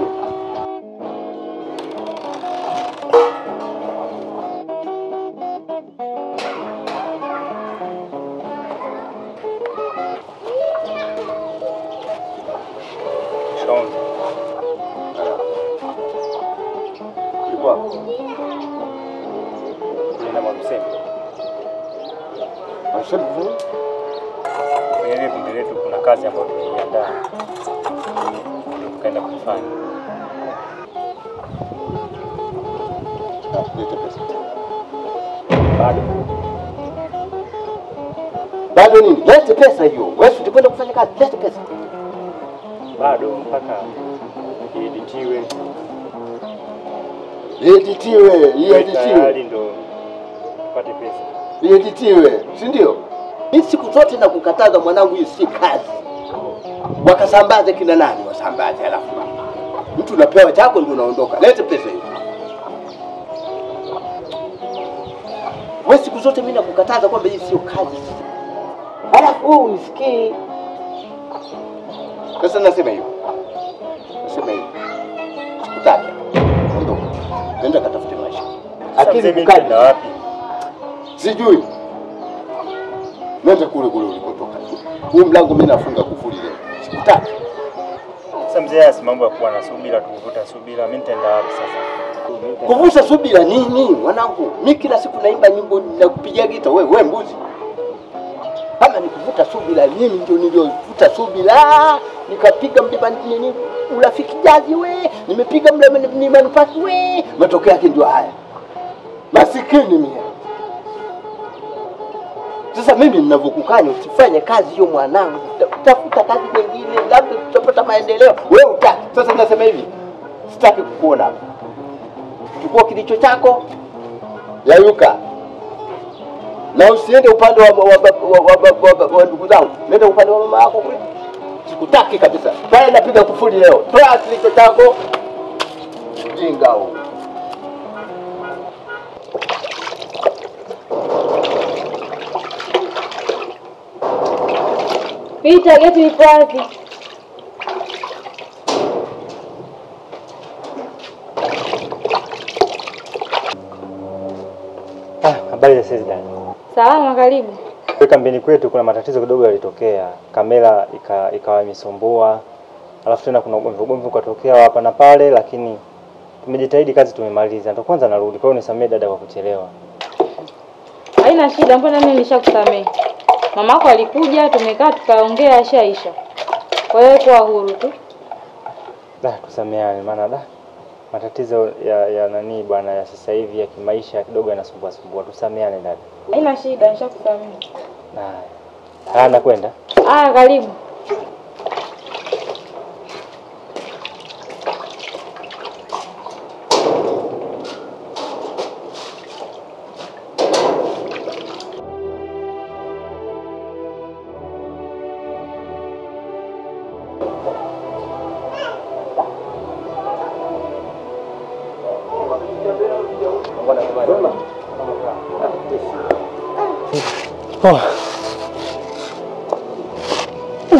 Yeditiwe, si ndio? Siku zote na kukataza mwanangu hii si kazi. Wakasambaze kina nani wasambaze alafu. Mtu unapewa chako ndio unaondoka. Lete pesa hiyo. Wewe siku zote mimi nakukataza kwamba hii sio kazi. Alafu wewe unisikii. Sasa nasema hiyo. Sikutaka. Ondoka. Nenda katafute maisha. Akili mkali na wapi? Sijui. Nenda kule ulikotoka. Huu mlango mimi nafunga kufuli leo. Sikutaki. Sasa mzee haya mambo ya kuwa na subira kuvuta subira, mimi nitaenda wapi sasa? Kuvuta subira nini mwanangu? Mimi kila siku naimba nyimbo na kupigia gita wewe mbuzi. Kama nikuvuta subira mimi ndio niliovuta subira. Nikapiga mdibani nini? Urafiki jaji wewe. Nimepiga mdibani ni manufati wewe. Matokeo yake ndio haya. Masikini mimi. Sasa mimi ninavyokukanya usifanye kazi hiyo mwanangu. Tafuta kazi nyingine labda tutapata maendeleo. Wewe utaki. Sasa nasema hivi. Sitaki kukuona hapa. Chukua kilicho chako. Yayuka. Na usiende upande wa ndugu zangu. Nenda upande wa mama yako kule. Sikutaki kabisa. Bali napiga kufuli leo. Toa kilicho chako. Jinga huko. Pita, get me party. Habari za sasa. Salama karibu. Kambini kwetu kuna matatizo kidogo yalitokea. Kamera ikawa imesumbua. Alafu tena kuna ugomvi ukatokea hapa na pale, lakini tumejitahidi kazi tumemaliza. Ndio kwanza narudi. Kwa hiyo nisamee dada kwa kuchelewa. Haina shida, mbona mimi nishakusamea. Mamako alikuja tumekaa tukaongea ashaisha. Kwa hiyo kwa huru tu. Tusameane maana matatizo ya nani bwana ya sasa hivi ya kimaisha kidogo yanasumbua sumbua. Tusameane dada. Haina shida nishakusamehe. Nakwenda. Karibu.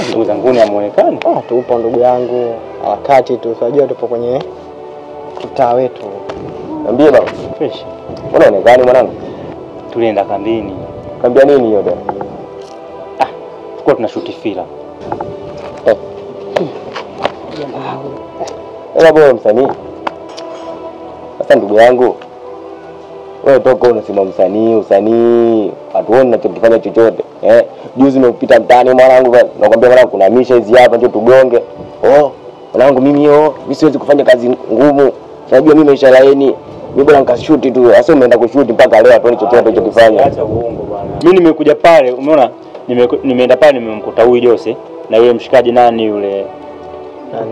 Ndugu zangu ni amuonekani? Tupo ndugu yangu. Wakati tu tunajua tupo kwenye kitaa wetu. Niambie baba. Fresh. Mbona unaonekana mwanangu? Tulienda kambini. Kambia nini hiyo dada? Tulikuwa tunashuti fila. Ela bora msanii. Sasa ndugu yangu, wewe toka unasimama msanii, hatuoni na kutufanya chochote. Juzi nimepita mtaani mwanangu bwana, nakwambia mwanangu kuna misha hizi hapa ndio tugonge. Mwanangu mimi mimi siwezi kufanya kazi ngumu. Unajua mimi maisha laini, mimi bora nikashuti tu. Sasa umeenda kushuti mpaka leo hatuoni chochote unachokifanya. Acha uongo bwana. Mimi nimekuja pale, umeona? Nimeenda pale nimemkuta huyu Jose na yule mshikaji nani yule?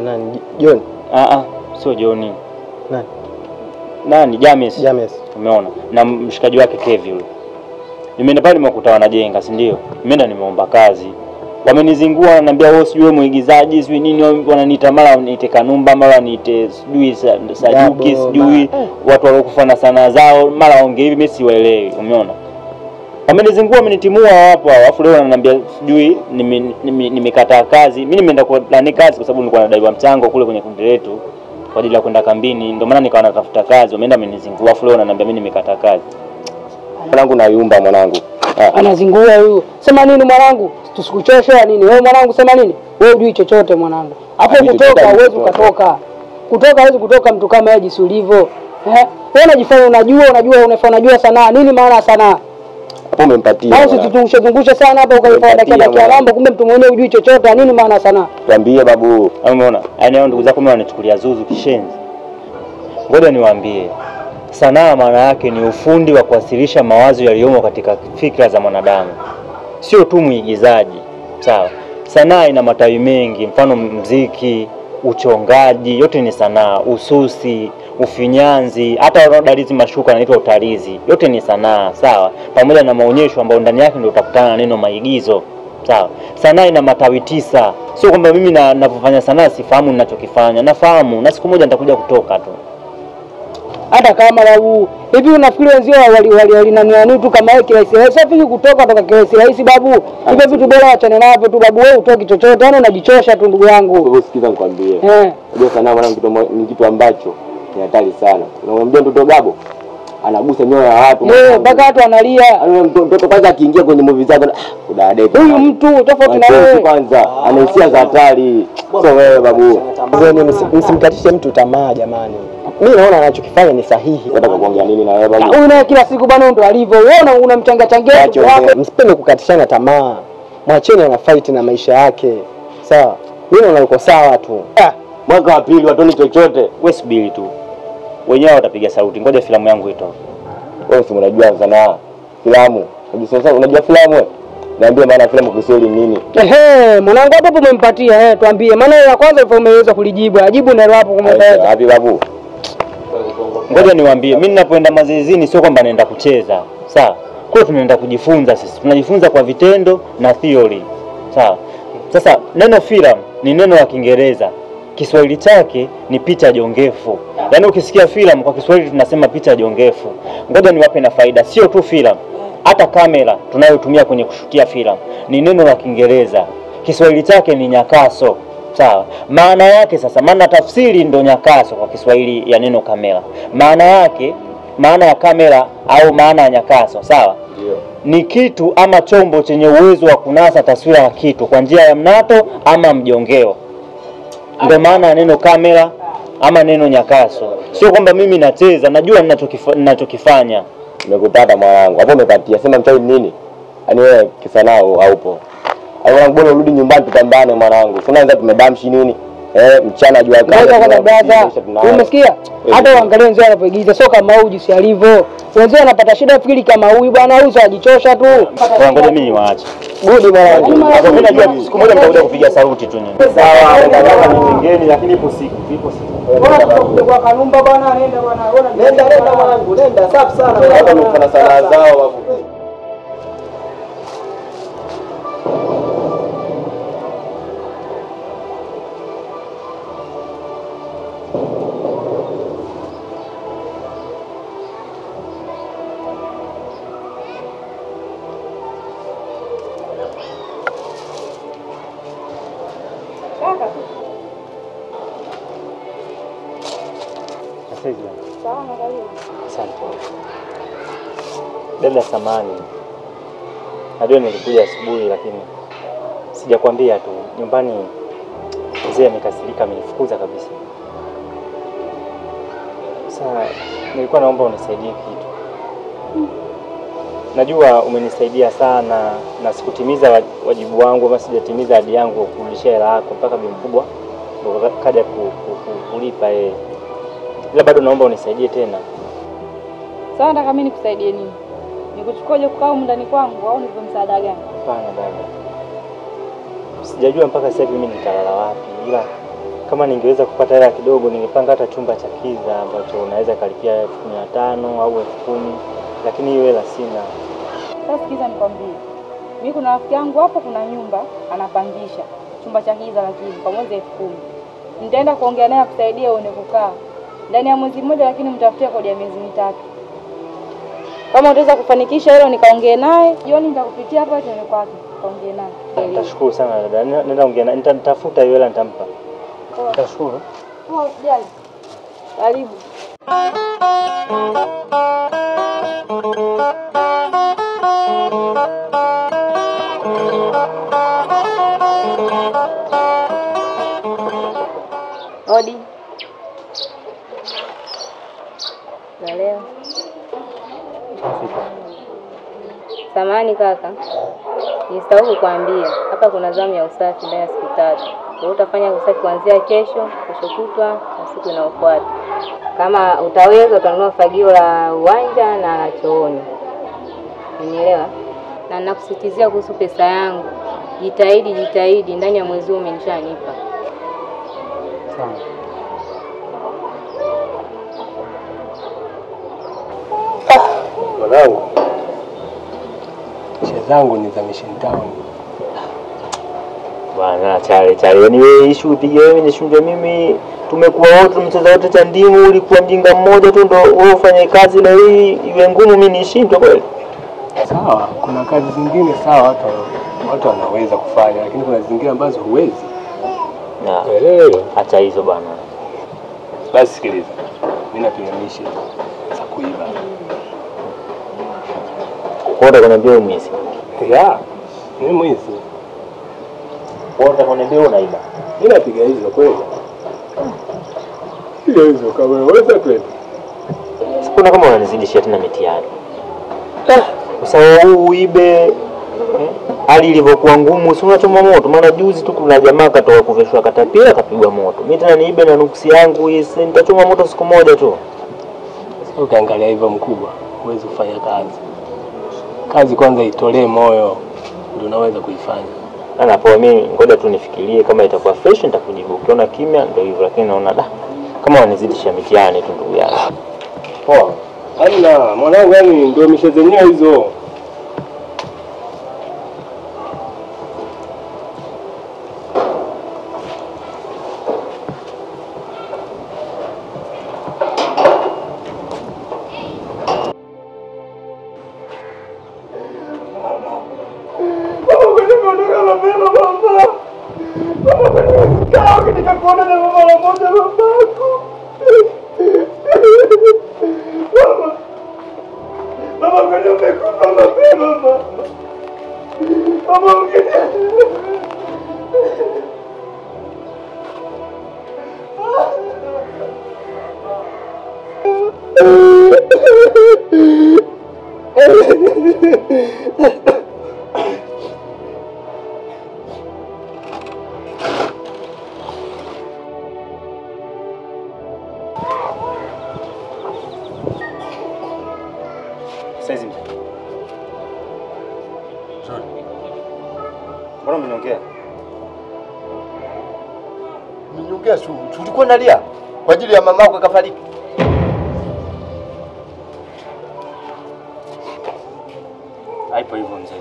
Nani? John. Sio John. Nani? James. Umeona? Na mshikaji wake Kevi yule. Nimeenda pale nimekuta wanajenga, si ndio? Nimeenda nimeomba kazi. Wamenizingua wananiambia wewe sijui wewe muigizaji, sijui nini wananiita mara niite Kanumba, mara niite sijui Sajuki, sijui watu walokufa na sanaa zao, mara waongee hivi mimi siwaelewi, umeona? Wamenizingua wamenitimua hapo alafu leo wananiambia sijui nimekataa kazi. Mimi nimeenda kwa plani kazi kwa sababu nilikuwa nadaiwa mchango kule kwenye kundi letu kwa ajili ya kwenda kambini, ndio maana nikawa natafuta kazi. Wameenda wamenizingua alafu leo wananiambia mimi nimekataa kazi. Mwanangu naiumba mwanangu. Anazingua huyu. Sema nini mwanangu? Tusikuchoshe nini? Wewe mwanangu sema nini? Wewe hujui chochote mwanangu. Hapo kutoka huwezi kutoka. Kutoka huwezi kutoka mtu kama yeye ulivo. Wewe unajifanya unajua sanaa. Nini maana sanaa? Hapo umempatia. Na usituzungushe sana hapo ukaifanya dakika rambo kumbe mtu mwenyewe hujui chochote. Nini maana sanaa? Tuambie babu. Umeona? Yaani ndugu zako mimi wanachukulia zuzu kishenzi. Ngoja niwaambie. Sanaa maana yake ni ufundi wa kuwasilisha mawazo yaliyomo katika fikra za mwanadamu. Sio tu muigizaji, sawa? Sanaa ina matawi mengi, mfano muziki, uchongaji, yote ni sanaa, ususi, ufinyanzi, hata wanadarizi mashuka yanaitwa utarizi. Yote ni sanaa, sawa? Pamoja na maonyesho ambayo ndani yake ndio utakutana na neno maigizo, sawa? Sanaa ina matawi 9. Sio kwamba mimi ninapofanya sanaa sifahamu ninachokifanya. Nafahamu, na siku moja nitakuja kutoka tu. Hata kama lau hivi unafikiri wenzio wali tu kama yeye kirahisi sasa kutoka kirahisi rahisi babu hivi vitu bora waachane navyo tu babu. Wewe utoki chochote yani unajichosha tu ndugu yangu. Wewe sikiza nikwambie unajua sana mwanangu kitu ambacho ni hatari sana. Unamwambia mtoto gabo anagusa nyoyo ya watu mpaka watu analia. Mtoto kwanza akiingia kwenye movie zake udadeka huyu mtu tofauti na wewe kwanza anahisia za hatari. Sio wewe babu msimkatishe mtu tamaa jamani. Mimi naona anachokifanya ni sahihi. Unataka kuongea nini na wewe bwana? Huyu naye kila siku bwana ndo alivyo. Unaona unamchangachangia mtu wako. Msipende kukatishana tamaa. Mwacheni ana fight na maisha yake. Sawa. Mimi naona uko sawa tu. Mwaka wa pili watoni chochote. Wewe subiri tu. Wenyewe watapiga sauti. Ngoja filamu yangu itoke. Wewe si unajua sana filamu. Unajua filamu wewe? Niambie maana filamu kuseli nini? Mwanangu hapo umempatia tuambie. Maana ya kwanza ifa umeweza kulijibu. Ajibu na hapo kumweleza. Hapi babu. Ngoja niwaambie mimi ninapoenda mazoezini sio kwamba naenda kucheza, sawa? Kwa tunaenda kujifunza sisi. Tunajifunza kwa vitendo na theory. Sawa. Sasa neno film ni neno la Kiingereza. Kiswahili chake ni picha jongefu. Yaani ukisikia film kwa Kiswahili tunasema picha jongefu. Ngoja niwape na faida sio tu film. Hata kamera tunayotumia kwenye kushutia film ni neno la Kiingereza. Kiswahili chake ni nyakaso. Sawa. Maana yake sasa maana tafsiri ndio nyakaso kwa Kiswahili ya neno kamera. Maana yake maana ya kamera au maana ya nyakaso, sawa? Ndio. Ni kitu ama chombo chenye uwezo wa kunasa taswira ya kitu kwa njia ya mnato ama mjongeo. Ndio maana ya neno kamera ama neno nyakaso. Sio kwamba mimi nacheza, najua ninachokifanya. Nimekupata mwanangu. Hapo umepatia. Sema mchawi nini? Yaani wewe kisanaa haupo. Mwanangu bora urudi nyumbani tupambane mwanangu. Sina anza tumebamshi nini? Mchana jua kali. Ngoja kwanza brother. Umesikia? Hata uangalie wenzao wanapoigiza sio kama huyu si alivyo. Wenzao wanapata shida fikiri kama huyu bwana huyu ajichosha tu. Ngoja mimi niwaache. Budi mwanangu. Hapo mimi najua siku moja mtakuja kupiga sauti tu nyinyi. Sawa, nataka nipingeni lakini ipo siku. Ipo siku. Bora kwa Kanumba bwana nenda bwana. Nenda mwanangu, nenda safi sana. Hata mfana sana zao babu. hivyo. Asante. Dada samani. Najua nilikuja asubuhi lakini sijakwambia tu. Nyumbani mzee amekasirika, amenifukuza kabisa. Sasa nilikuwa naomba unisaidie kitu. Najua umenisaidia sana na sikutimiza wajibu wangu ama sijatimiza ahadi yangu kurudishia hela yako mpaka bibi mkubwa ndo kaja kulipa yeye. Ila bado naomba unisaidie tena. Sasa nataka mimi nikusaidie nini? Nikuchukua je kukaa ndani kwangu au nipe msaada gani? Hapana baba. Sijajua mpaka sasa hivi mimi nitalala wapi. Ila kama ningeweza kupata hela kidogo ningepanga hata chumba cha kiza ambacho unaweza kalipia 1500 au 10,000. Lakini hiyo hela sina. Sasa kiza nikwambie. Mimi kuna rafiki yangu hapo kuna nyumba anapangisha chumba cha kiza lakini kwa mwezi 10,000. Nitaenda kuongea naye akusaidia uone kukaa. Ndani ya mwezi mmoja lakini mtafutia kodi ya miezi 3. Kama utaweza kufanikisha hilo nikaongee naye, jioni nitakupitia hapa tena kwake. Kaongee naye. Nitashukuru sana dada. Nenda ongea naye. Nitatafuta hiyo hela nitampa. Nitashukuru. Poa usijali. Karibu. Odi. Leo. Samahani kaka. Nisahau kukuambia, hapa kuna zamu ya usafi ndani ya siku 3. Kwa utafanya usafi kuanzia kesho, kesho kutwa na siku inayofuata. Kama utaweza utanunua fagio la uwanja na chooni. Unielewa? Na nakusitizia kuhusu pesa yangu. Jitahidi ndani ya mwezi umenishanipa. Sawa. Mwanangu, chezangu ni za Mission Town. Bwana chale, ni wewe issue upige wewe ni shunge mimi. Tumekuwa wote mchezo wote cha ndimu, ulikuwa mjinga mmoja tu ndio wewe ufanye kazi na hii iwe ngumu mimi nishindwe kweli. Sawa, kuna kazi zingine sawa watu wanaweza kufanya lakini kuna zingine ambazo huwezi. Na acha hizo bwana. Basi sikiliza. Mimi napiganisha za kuiba. Wote kuniambia mwizi. Ya, ni mwizi. Wote kuniambia unaiba. Mimi napiga hizo kweli. Ile hizo kama unaweza kweli. Sikuna kama unanizidishia tena mitihani. Usahau uibe. Hali ilivyokuwa ngumu, si unachoma moto. Maana juzi tu kuna jamaa katoka kuveshwa katapira kapigwa moto. Mimi tena niibe na nuksi yangu hii, nitachoma moto siku moja tu. Sasa ukaangalia hivyo mkubwa, huwezi kufanya kazi. Kazi kwanza itolee moyo ndio unaweza kuifanya. Ana poa mimi ngoja tu nifikirie kama itakuwa fresh nitakujibu. Ukiona kimya ndio hivyo lakini naona da. Kama wanizidisha mitihani tu ndugu yangu. Poa. Haina mwanangu yani ndio mishezenea hizo. Kwa ajili ya mamako kafariki. Haipo hivyo mzee.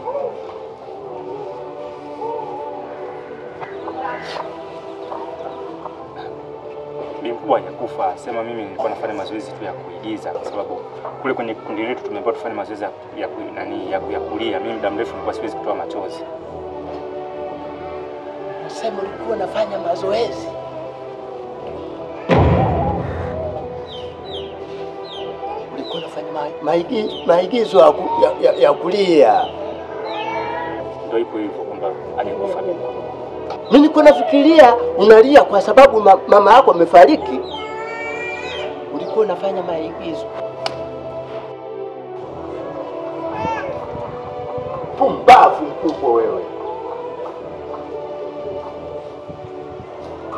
Mkuu hajakufa, sema mimi nilikuwa nafanya mazoezi tu ya kuigiza kwa sababu kule kwenye kundi letu tumeambiwa tufanye mazoezi ya kulia. Mimi muda mrefu nilikuwa siwezi kutoa machozi. Sema nilikuwa nafanya mazoezi. maigizo ya kulia ndio ipo hivyo kwamba alikufa mimi. Mimi niko nafikiria unalia kwa sababu mama yako amefariki. Ulikuwa unafanya maigizo. Pumbavu mkubwa wewe.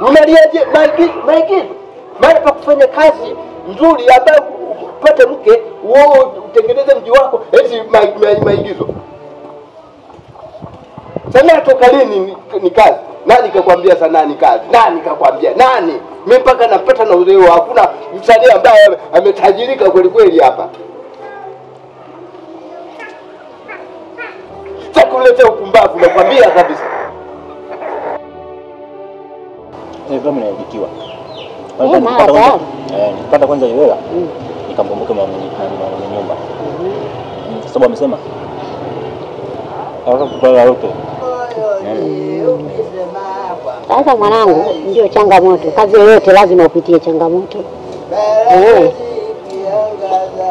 Unaliaje maigizo? Mara pa kufanya kazi nzuri ambaye upate mke, wewe utengeneze mji wako, hizi maigizo. Sanaa toka lini ni kazi? Nani kakwambia sanaa ni kazi? Nani kakwambia? Nani? Mimi mpaka napata na uzeo hakuna msanii ambaye ametajirika kweli kweli hapa. Takuletea upumbavu nakwambia kabisa. Kama naikiwa. Nilipata kwanza ile hela. Nikamkumbuka mama mwenye nyumba. Sababu amesema sasa mwanangu ndio changamoto. Kazi yoyote lazima upitie changamoto.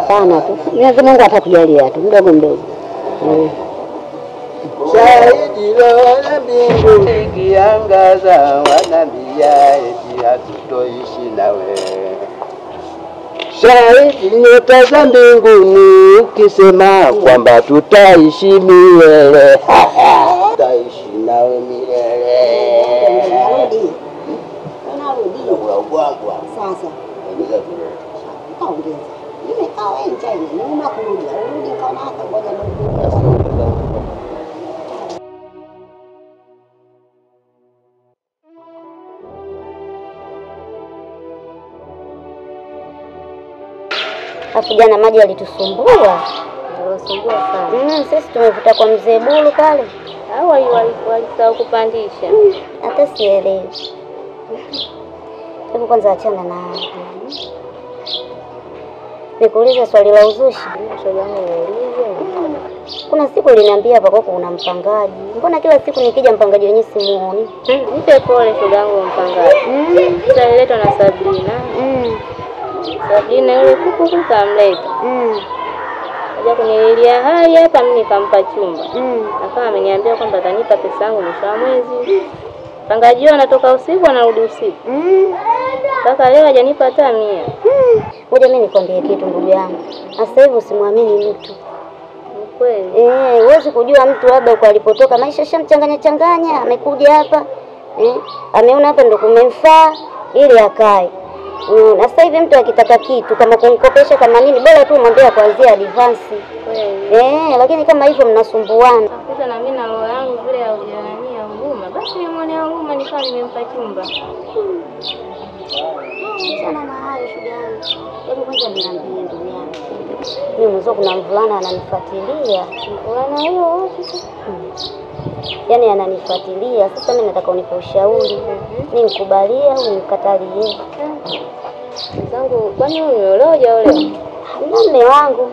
Sana tu. Mwenyezi Mungu atakujalia tu mdogo mdogo. Shahidi la mbingu ikiangaza wanambia eti hatutoishi nawe. Shahidi nyota za mbinguni ukisema kwamba tutaishi milele. Tutaishi nawe milele. Sasa afu jana maji alitusumbua. Alitusumbua sana. Sisi tumevuta kwa mzee Bulu pale. Hao walitaka kupandisha. Hata sielewi. Hebu kwanza achana na nikuulize swali la uzushi. Kuna siku uliniambia hapa kwako una mpangaji. Mbona kila siku nikija mpangaji wenyewe simuoni? Nipe pole shodangu mpangaji. Tunaletwa na Sabrina. Sabrina yule kuku kamleta. Kaja kunilia hali hapa mimi nikampa chumba. Akawa ameniambia kwamba atanipa pesa yangu mwisho wa mwezi. Mpangaji anatoka usiku anarudi usiku. Kaka leo hajanipa hata 100. Ngoja mimi nikwambie kitu ndugu yangu. Sasa hivi usimwamini mtu. Ni kweli. Huwezi kujua mtu labda uko alipotoka maisha shamchanganya, amekuja hapa. Ameona hapa ndo kumemfaa ili akae. Na sasa hivi mtu akitaka kitu kama kumkopesha kama nini bora tu mwambie kuanzia advance. Kweli. Lakini kama hivyo mnasumbuana. Sasa na mimi na roho yangu vile ya ujirania nguma. Basi ni mwana yangu nguma nikawa nimempa chumba. Sana mahali shugani. Hebu kwanza niambie ndugu yangu. Mimi mzee kuna mvulana ananifuatilia. Mvulana huyo wapi? Yaani ananifuatilia. Sasa mimi nataka unipe ushauri. Nimkubalie au nimkatalie? Mzangu kwani huyo leo leo? Ndio mume wangu.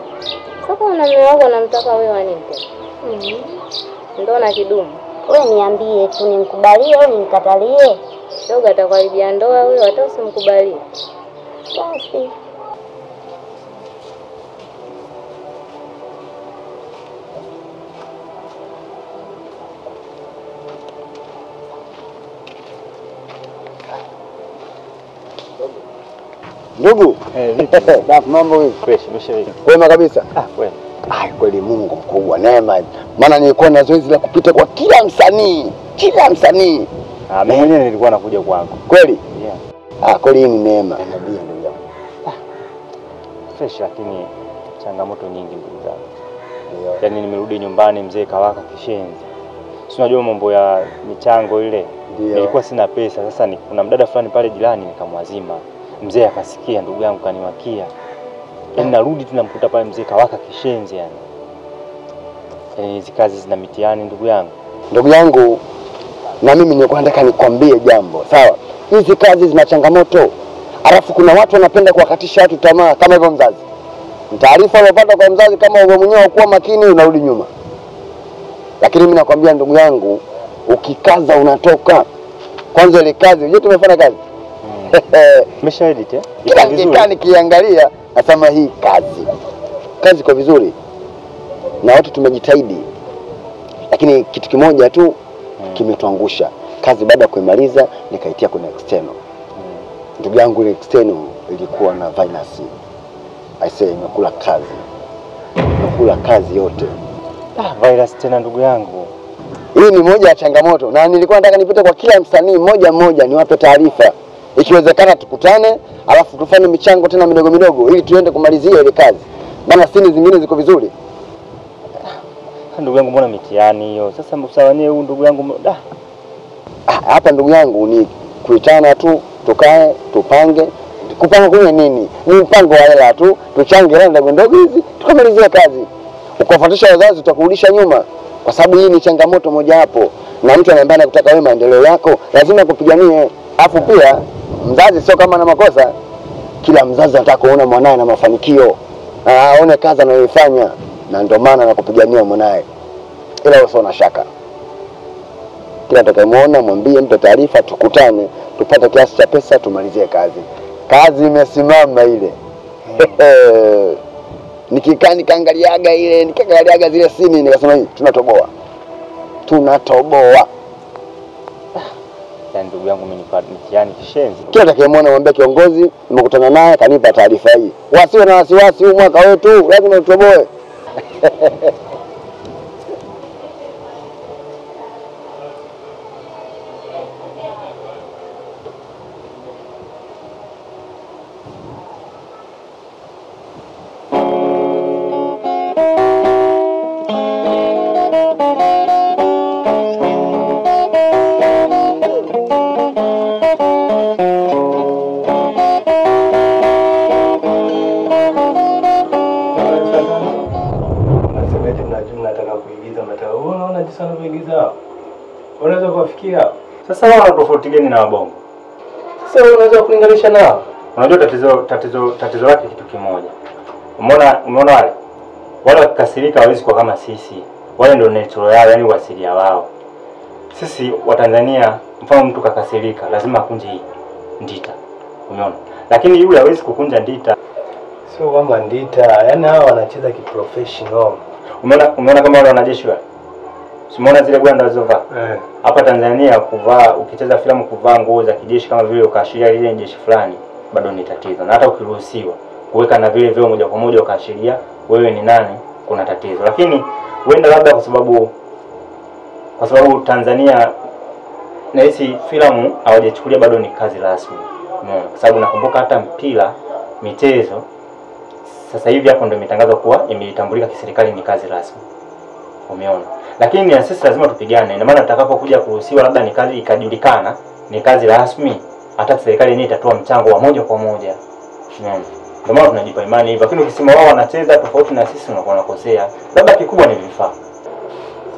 Sasa na mume wangu anamtaka wewe wanipe. Ndio na kidumu. Wewe niambie tu nimkubalie au nimkatalie? Shoga atakaribia ndoa huyo hata usimkubalie. Basi. Ndugu, dafu mambo hivi fresh mshiriki. Kwema kabisa. Kwema. Kweli Mungu mkubwa neema. Maana nilikuwa na zoezi la kupita kwa kila msanii, mimi mwenyewe nilikuwa nakuja kwangu. Kweli? Yeah. Kweli ni neema. Nabii ndugu yangu. Fresh lakini changamoto nyingi ndugu zangu. Yeah. Yaani nimerudi nyumbani mzee kawaka kishenzi. Si unajua mambo ya michango ile. Yeah. Nilikuwa sina pesa. Sasa ni kuna mdada fulani pale jirani nikamwazima. Mzee akasikia ndugu yangu kaniwakia. Yaani narudi tunamkuta pale mzee kawaka kishenzi yani. Yaani hizo kazi zina mitiani ndugu yangu. Ndugu yangu na mimi nilikuwa nataka nikwambie jambo. Sawa. Hizi kazi zina changamoto. Alafu kuna watu wanapenda kuwakatisha watu tamaa kama hivyo mzazi. Taarifa unapata kwa mzazi kama wewe mwenyewe hukuwa makini unarudi nyuma. Lakini mimi nakwambia ndugu yangu ukikaza unatoka. Kwanza ile kazi unajua tumefanya kazi. Nimesha edit. Kila kitu nikiangalia nasema hii kazi. kazi kwa vizuri na watu tumejitahidi, lakini kitu kimoja tu kimetuangusha. Kazi baada kuimaliza nikaitia kuna external. Ndugu yangu ile external ilikuwa na virus. I say imekula kazi. Imekula kazi yote. Virus tena ndugu yangu. Hii ni moja ya changamoto na nilikuwa nataka nipite kwa kila msanii mmoja mmoja niwape taarifa. Ikiwezekana tukutane, alafu tufanye michango tena midogo midogo ili tuende kumalizia ile kazi. Maana sini zingine ziko vizuri. Ndugu yangu mbona mitiani hiyo? Sasa msawanie huyu ndugu yangu da. Hapa ndugu yangu ni kuitana tu, tukae, tupange. Kupanga kwenye nini? Ni mpango wa hela tu, tuchange hela ndogo ndogo hizi, tukamalizia kazi. Ukiwafuatisha wazazi tutakurudisha nyuma. Kwa sababu hii ni changamoto moja hapo. Na mtu anayembana kutaka wewe maendeleo yako, lazima kupiganie. Afu pia mzazi sio kama na makosa. Kila mzazi anataka kuona mwanae na mafanikio. Aone kazi anayoifanya na ndio maana anakupigania mwanae. Ila usio na shaka. Kila atakayemuona mwambie mpe taarifa tukutane, tupate kiasi cha pesa tumalizie kazi. Kazi imesimama ile. Nikikaa nikaangaliaga ile, nikaangaliaga zile sini nikasema hivi tunatoboa. Tunatoboa. Ndugu yangu mimi mtihani kishenzi. Kila atakayemwona mwambie kiongozi nimekutana naye kanipa taarifa hii. Wasiwe na wasiwasi huu mwaka wetu lazima tutoboe. Sasa wana tofauti gani na wabongo? Sasa unaweza kulinganisha nao. Unajua tatizo lake kitu kimoja. Umeona wale wakikasirika hawezi kwa kama sisi. Wale ndio natural yao, yani wasilia wao. Sisi wa Tanzania mfano mtu kakasirika lazima akunje ndita. Umeona? Lakini yule hawezi kukunja ndita. Sio kwamba ndita, yani hao wanacheza kiprofessional. Umeona kama wale wanajeshi wao. Simona zile gwanda zilizovaa. Hapa Tanzania kuvaa ukicheza filamu kuvaa nguo za kijeshi kama vile ukaashiria ile jeshi fulani bado ni tatizo. Na hata ukiruhusiwa kuweka na vile vile moja kwa moja ukaashiria wewe ni nani kuna tatizo. Lakini huenda labda kwa sababu Tanzania na hizi filamu hawajachukulia bado ni kazi rasmi. Kwa sababu nakumbuka hata mpira michezo sasa hivi hapo ndio imetangazwa kuwa imetambulika kiserikali ni kazi rasmi. Umeona? Lakini ya sisi lazima tupigane. Ina maana tutakapokuja kuruhusiwa labda ni kazi ikajulikana, ni kazi rasmi, hata serikali yenyewe itatoa mchango wa moja kwa moja. Ndio maana tunajipa imani hivyo. Lakini ukisema wao wanacheza tofauti na sisi unakuwa unakosea. Labda kikubwa ni vifaa.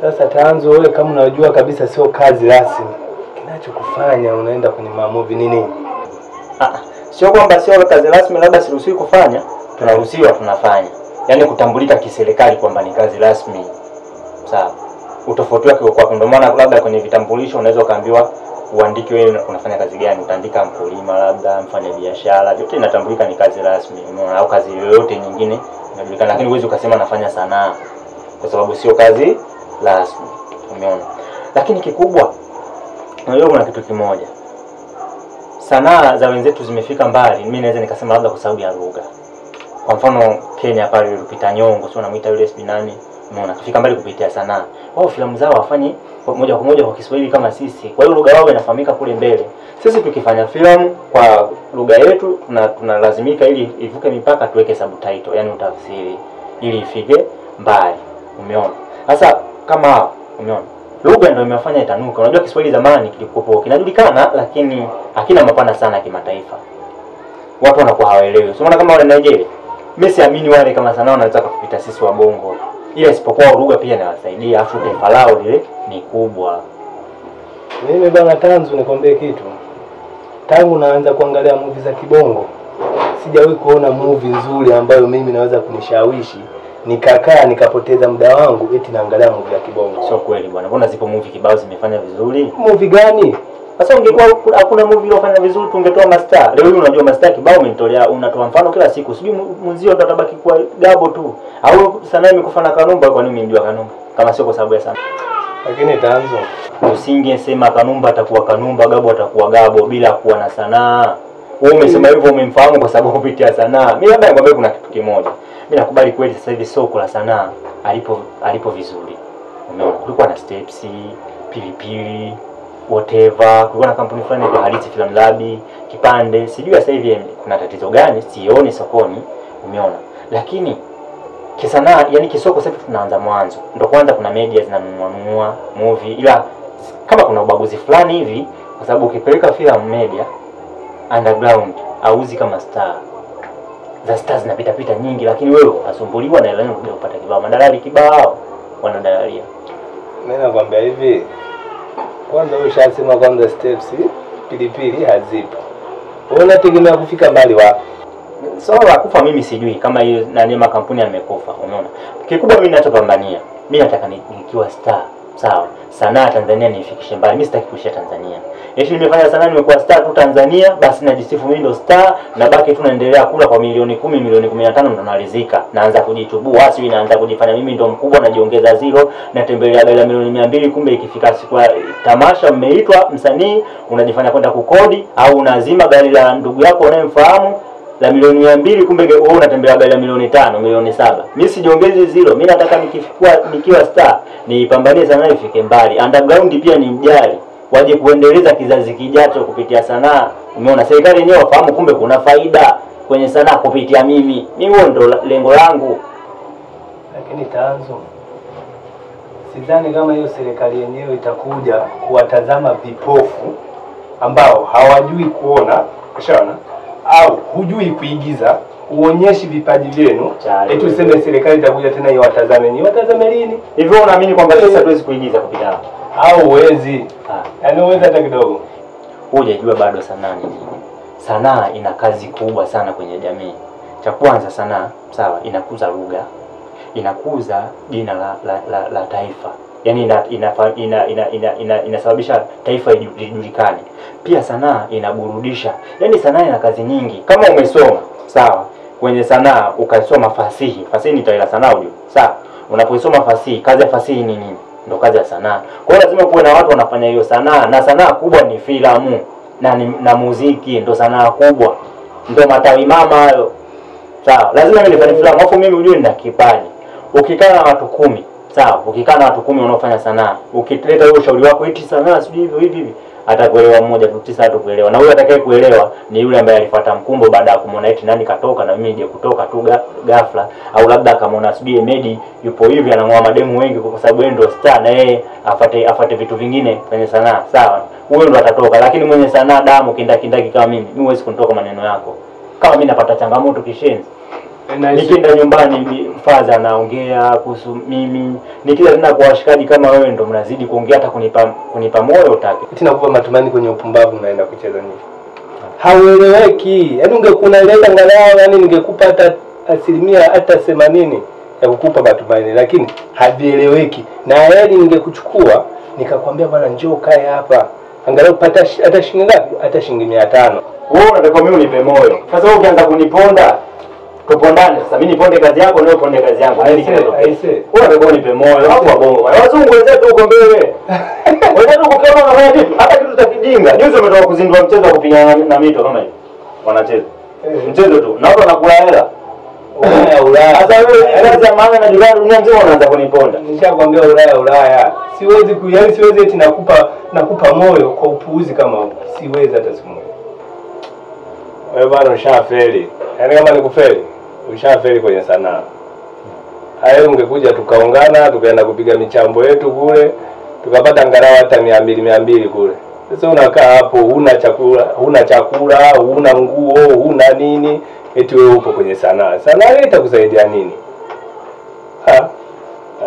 Sasa Tanzo wewe kama unajua kabisa sio kazi rasmi, kinachokufanya unaenda kwenye mamovi nini? Sio kwamba sio kazi rasmi labda siruhusiwi kufanya, tunaruhusiwa tunafanya. Yaani kutambulika kiserikali kwamba ni kazi rasmi. Sawa. Utofauti wake kwa ndio maana labda kwenye vitambulisho unaweza kaambiwa uandike wewe unafanya kazi gani, utaandika mkulima labda mfanya biashara, yote inatambulika ni kazi rasmi. Unaona au kazi yoyote nyingine inajulikana, lakini uweze ukasema nafanya sanaa kwa sababu sio kazi rasmi. Umeona? Lakini kikubwa unajua kuna kitu kimoja. Sanaa za wenzetu zimefika mbali. Mimi naweza nikasema labda kwa sababu ya lugha. Kwa mfano Kenya pale Lupita Nyong'o sio namuita yule spinani. Unaona kufika mbali kupitia sanaa. Wao filamu zao wafanye moja kwa moja kwa Kiswahili kama sisi. Kwa hiyo lugha yao inafahamika kule mbele. Sisi tukifanya filamu kwa lugha yetu na tunalazimika ili ivuke mipaka tuweke subtitle, yani utafsiri ili ifike mbali. Umeona? Sasa kama hao, umeona? Lugha ndio imefanya itanuka. Unajua Kiswahili zamani kilikuwa kinajulikana lakini hakina mapana sana kimataifa. Watu wanakuwa hawaelewi. Unaona kama wale Nigeria. Mimi siamini wale kama sanaa wanaweza kupita sisi wa Bongo. Ile isipokuwa lugha pia inawasaidia afu taifa lao lile ni kubwa. Mimi bwana Tanzu nikwambie kitu. Tangu naanza kuangalia movie za kibongo, sijawahi kuona movie nzuri ambayo mimi naweza kunishawishi nikakaa nikapoteza muda wangu eti naangalia movie ya kibongo. Sio kweli bwana. Mbona zipo movie kibao zimefanya vizuri? Movie gani? Sasa ungekuwa hakuna movie ofanya vizuri tungetoa mastaa. Leo unajua mastaa kibao umetolea unatoa mfano kila siku. Sijui mzio atabaki kuwa gabo tu. Au sanaa imekufana Kanumba kwa nini mjua Kanumba? Kama sio kwa sababu ya sanaa. Lakini tanzo usingesema Kanumba atakuwa Kanumba, Gabo atakuwa Gabo bila kuwa na sanaa. Wewe umesema hivyo umemfahamu kwa sababu kupitia sanaa. Mimi labda nikwambie kuna kitu kimoja. Mimi nakubali kweli sasa hivi soko la sanaa alipo vizuri. Umeona kulikuwa na steps, pilipili, whatever, kulikuwa na kampuni fulani ya halizi filamu labi, kipande, sijui sasa hivi kuna tatizo gani, sioni sokoni, umeona. Lakini kisanaa yani kisoko sasa tunaanza mwanzo. Ndio kwanza kuna media zinanunua movie ila kama kuna ubaguzi fulani hivi kwa sababu ukipeleka filamu media underground auzi kama star. Za stars zinapita pita nyingi lakini wewe asumbuliwa na ile unakuja kupata kibao. Madalali kibao wanadalalia. Mimi nakwambia hivi kwanza wewe ushasema kwanza steps pilipili hazipo. Wewe unategemea kufika mbali wapi? Sawa so, kufa mimi sijui kama hiyo nani makampuni yamekufa unaona. Kikubwa mimi ninachopambania, mimi nataka nikiwa star. Sawa. Sanaa Tanzania nifikishe mbali. Mimi sitaki kuishia Tanzania. Yeshi nimefanya sanaa nimekuwa star tu Tanzania, basi najisifu mimi ndo star na baki tu naendelea kula kwa milioni 10, milioni 15 ndo naridhika. Naanza kujitubua, sio inaanza kujifanya mimi ndo mkubwa najiongeza zero, natembelea bila milioni 200 kumbe ikifika siku ya tamasha mmeitwa msanii, unajifanya kwenda kukodi au unazima gari la ndugu yako unayemfahamu. La milioni 200 kumbe wewe unatembea bila milioni 5, milioni 7. Mimi sijiongeze zero. Mimi nataka nikiwa star, niipambanie sanaa ifike mbali. Underground pia ni mjali. Waje kuendeleza kizazi kijacho kupitia sanaa. Umeona serikali yenyewe wafahamu kumbe kuna faida kwenye sanaa kupitia mimi. Mimi huo ndo lengo langu. Lakini tanzo sidhani kama hiyo serikali yenyewe itakuja kuwatazama vipofu ambao hawajui kuona, ushaona? Au hujui kuigiza, uonyeshi vipaji vyenu, eti useme serikali itakuja tena iwatazame ni watazame lini? Hivyo unaamini kwamba sasa tuwezi kuigiza kupita hapo? Au uwezi? Yaani uwezi hata kidogo. Hujajua bado sanaa ni nini. Sanaa ina kazi kubwa sana kwenye jamii. Cha kwanza sanaa, sawa, inakuza lugha, inakuza jina la taifa. Yani inasababisha taifa lijulikane. Pia sanaa inaburudisha. Yani sanaa ina kazi nyingi. Kama umesoma, sawa, kwenye sanaa ukasoma fasihi. Fasihi ni tawi la sanaa ujue. Sawa, unaposoma fasihi, kazi ya fasihi ni nini? Ndio kazi ya sanaa. Kwa hiyo lazima kuwe na watu wanafanya hiyo sanaa na sanaa kubwa ni filamu na muziki ndio sanaa kubwa. Ndio matawi mama hayo. Sawa, lazima mimi nifanye filamu. Hapo mimi ujue nina kipaji. Ukikaa na watu 10 sawa, ukikaa na watu 10 wanaofanya sanaa, ukileta wewe ushauri wako eti sanaa sio hivi atakuelewa mmoja tu 9 atakuelewa. Na huyo atakayekuelewa ni yule ambaye alifuata mkumbo baada ya kumwona eti nani katoka na mimi je kutoka tu ghafla au labda akamwona sijui Medi yupo hivi anang'oa mademu wengi kwa sababu yeye ndio star na yeye afate vitu vingine kwenye sanaa. Sawa, huyo ndo atatoka lakini mwenye sanaa damu kindakindaki kama mimi huwezi kunitoka maneno yako. Kama mimi napata changamoto kishenzi nikienda nyumbani mfaza naongea kuhusu mimi nikija tena kwa washikaji kama wewe ndo mnazidi kuongea hata kunipa moyo utake eti nakupa matumaini kwenye upumbavu naenda kucheza nini haueleweki yaani ungekunaeleza ngalao yaani ningekupa hata 80% ya kukupa matumaini lakini havieleweki na yaani ningekuchukua nikakwambia bwana njoo kae hapa angalau pata hata shilingi ngapi hata shilingi 500 wewe unataka mimi unipe moyo sasa wewe ukianza kuniponda tupondane sasa mimi niponde kazi yako na wewe ponde kazi yangu ndio kitu aisee wewe ngoja nipe moyo hapo hapo wazungu wenzetu huko mbele wenzetu ukiona unafanya vipi hata kitu tutakidinga juzi umetoka kuzindua mchezo wa kupigana na mito kama hivi wanacheza mchezo tu na watu wanakula hela Ulaya Ulaya sasa wewe kazi ya maana na jirani dunia nzima unaanza kuniponda nishakwambia Ulaya Ulaya siwezi kuyaani siwezi eti nakupa moyo kwa upuuzi kama huo siwezi hata siku moja wewe bado ushafeli yaani kama nikufeli ushafeli kwenye sanaa. Hayo ungekuja tukaungana, tukaenda kupiga michambo yetu kule, tukapata angalau hata 200 kule. Sasa unakaa hapo huna chakula, huna nguo, huna nini, eti wewe upo kwenye sanaa. Sanaa hii itakusaidia nini?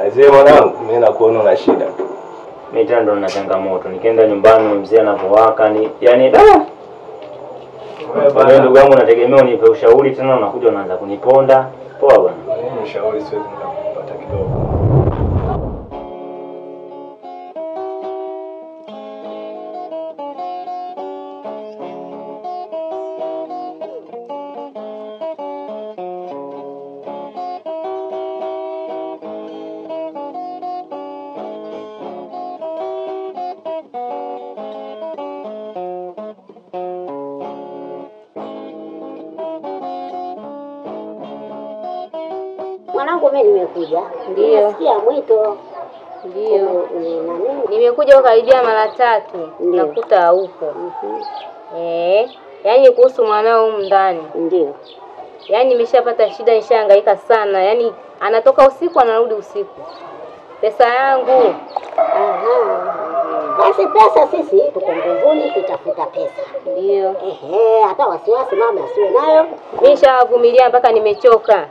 Aisee mwanangu, mimi nakuona una shida tu. Mimi ndo nina changamoto. Nikienda nyumbani mzee anapowaka ni yani wewe ndugu yangu unategemea unipe ushauri tena unakuja unaanza kuniponda. Poa bwana. Mimi ushauri siwezi kupata kidogo. mwanangu, mimi nimekuja. Ndio. Nasikia mwito. Ndio. Nimekuja ukaribia mara tatu. Nakuta haupo. Yaani kuhusu mwanao huko ndani. Ndio. Yaani nimeshapata shida, nishahangaika sana. Yaani anatoka usiku anarudi usiku. Pesa yangu. Basi pesa sisi tuko nguvuni tutafuta pesa. Ndio. Hata wasiwasi mama asiwe nayo. Nishavumilia mpaka nimechoka.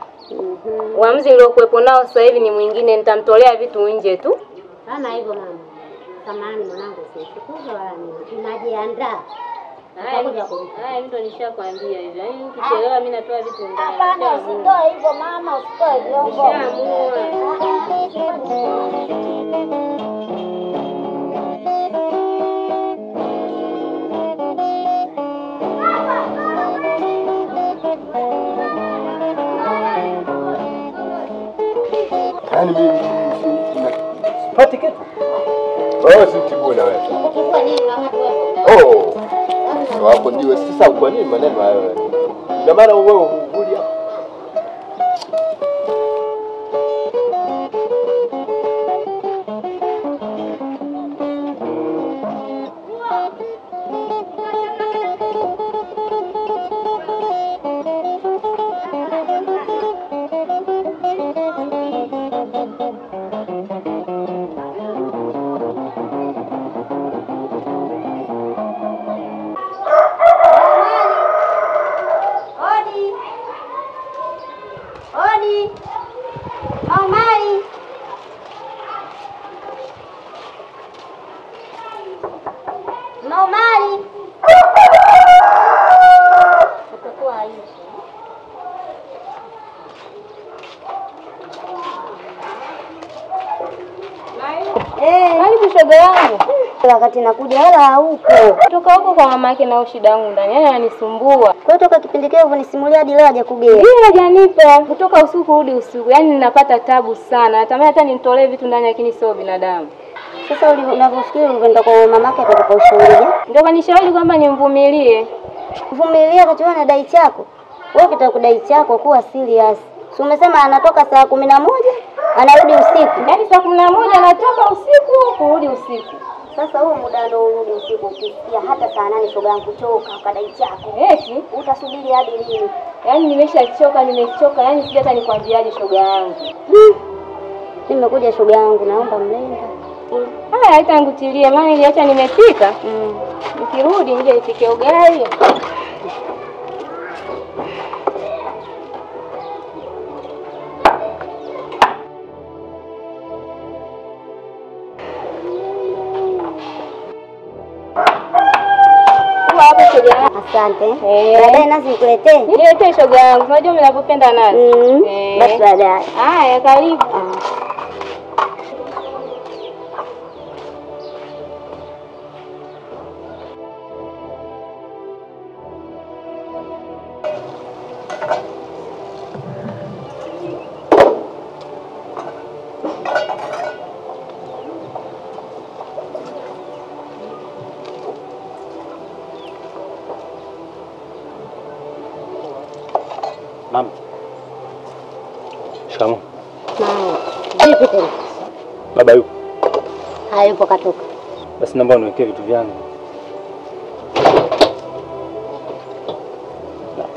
Uamuzi uliokuepo nao sasa hivi ni mwingine, nitamtolea vitu nje tu. Sana hivyo mama. Samahani mwanangu, sikukuja wala mimi. Najiandaa. Haya mimi ndo nishakwambia hivyo. Yaani ukichelewa mimi natoa vitu ndani. Hapana, usitoe hivyo mama, usitoe vyombo. Yaani mimi sipati kitu. Wewe simtibona wewe. Kwa nini unamwambia wewe? Oh. Hapo ndio sasa kwa nini maneno hayo? Ndio maana wewe hukuli hapo. Wakati nakuja wala huko. Kutoka huko kwa mama yake na shida yangu ndani. Yaani ananisumbua. Kwa toka kipindi kile ulinisimulia hadi leo hajakugea. Yeye hajanipa. Kutoka usiku hadi usiku. Yaani ninapata tabu sana. Natamani hata nimtolee vitu ndani lakini sio binadamu. Sasa ulivyofikiri unaenda kwa mama yake kwa ushauri. Ndio kanishauri kwamba nimvumilie. Kuvumilia kati wewe na dai chako. Wewe ukitaka kudai chako kuwa serious. Si umesema anatoka saa 11 anarudi usiku. Yaani saa 11 anatoka usiku kurudi usiku. Sasa huo muda ndo urudi usiku ukisikia hata saa 8 shoga yangu kutoka kadai chako. Eti utasubiri hadi lini? Yaani nimeshachoka, nimechoka. Yaani sija hata nikwambiaje shoga yangu. Nimekuja shoga yangu naomba mlenda. Haya itangutilia maana niliacha nimepika. Nikirudi nje nipike ugali. Asante. Baadaye nazi nikuletee. Niletee shoga yangu. Unajua mimi nakupenda nazi. Basi baadaye. Haya karibu. Shikamoo. Vipi tena? Baba yuko? Hayupo katoka. Basi naomba uniwekee vitu vyangu.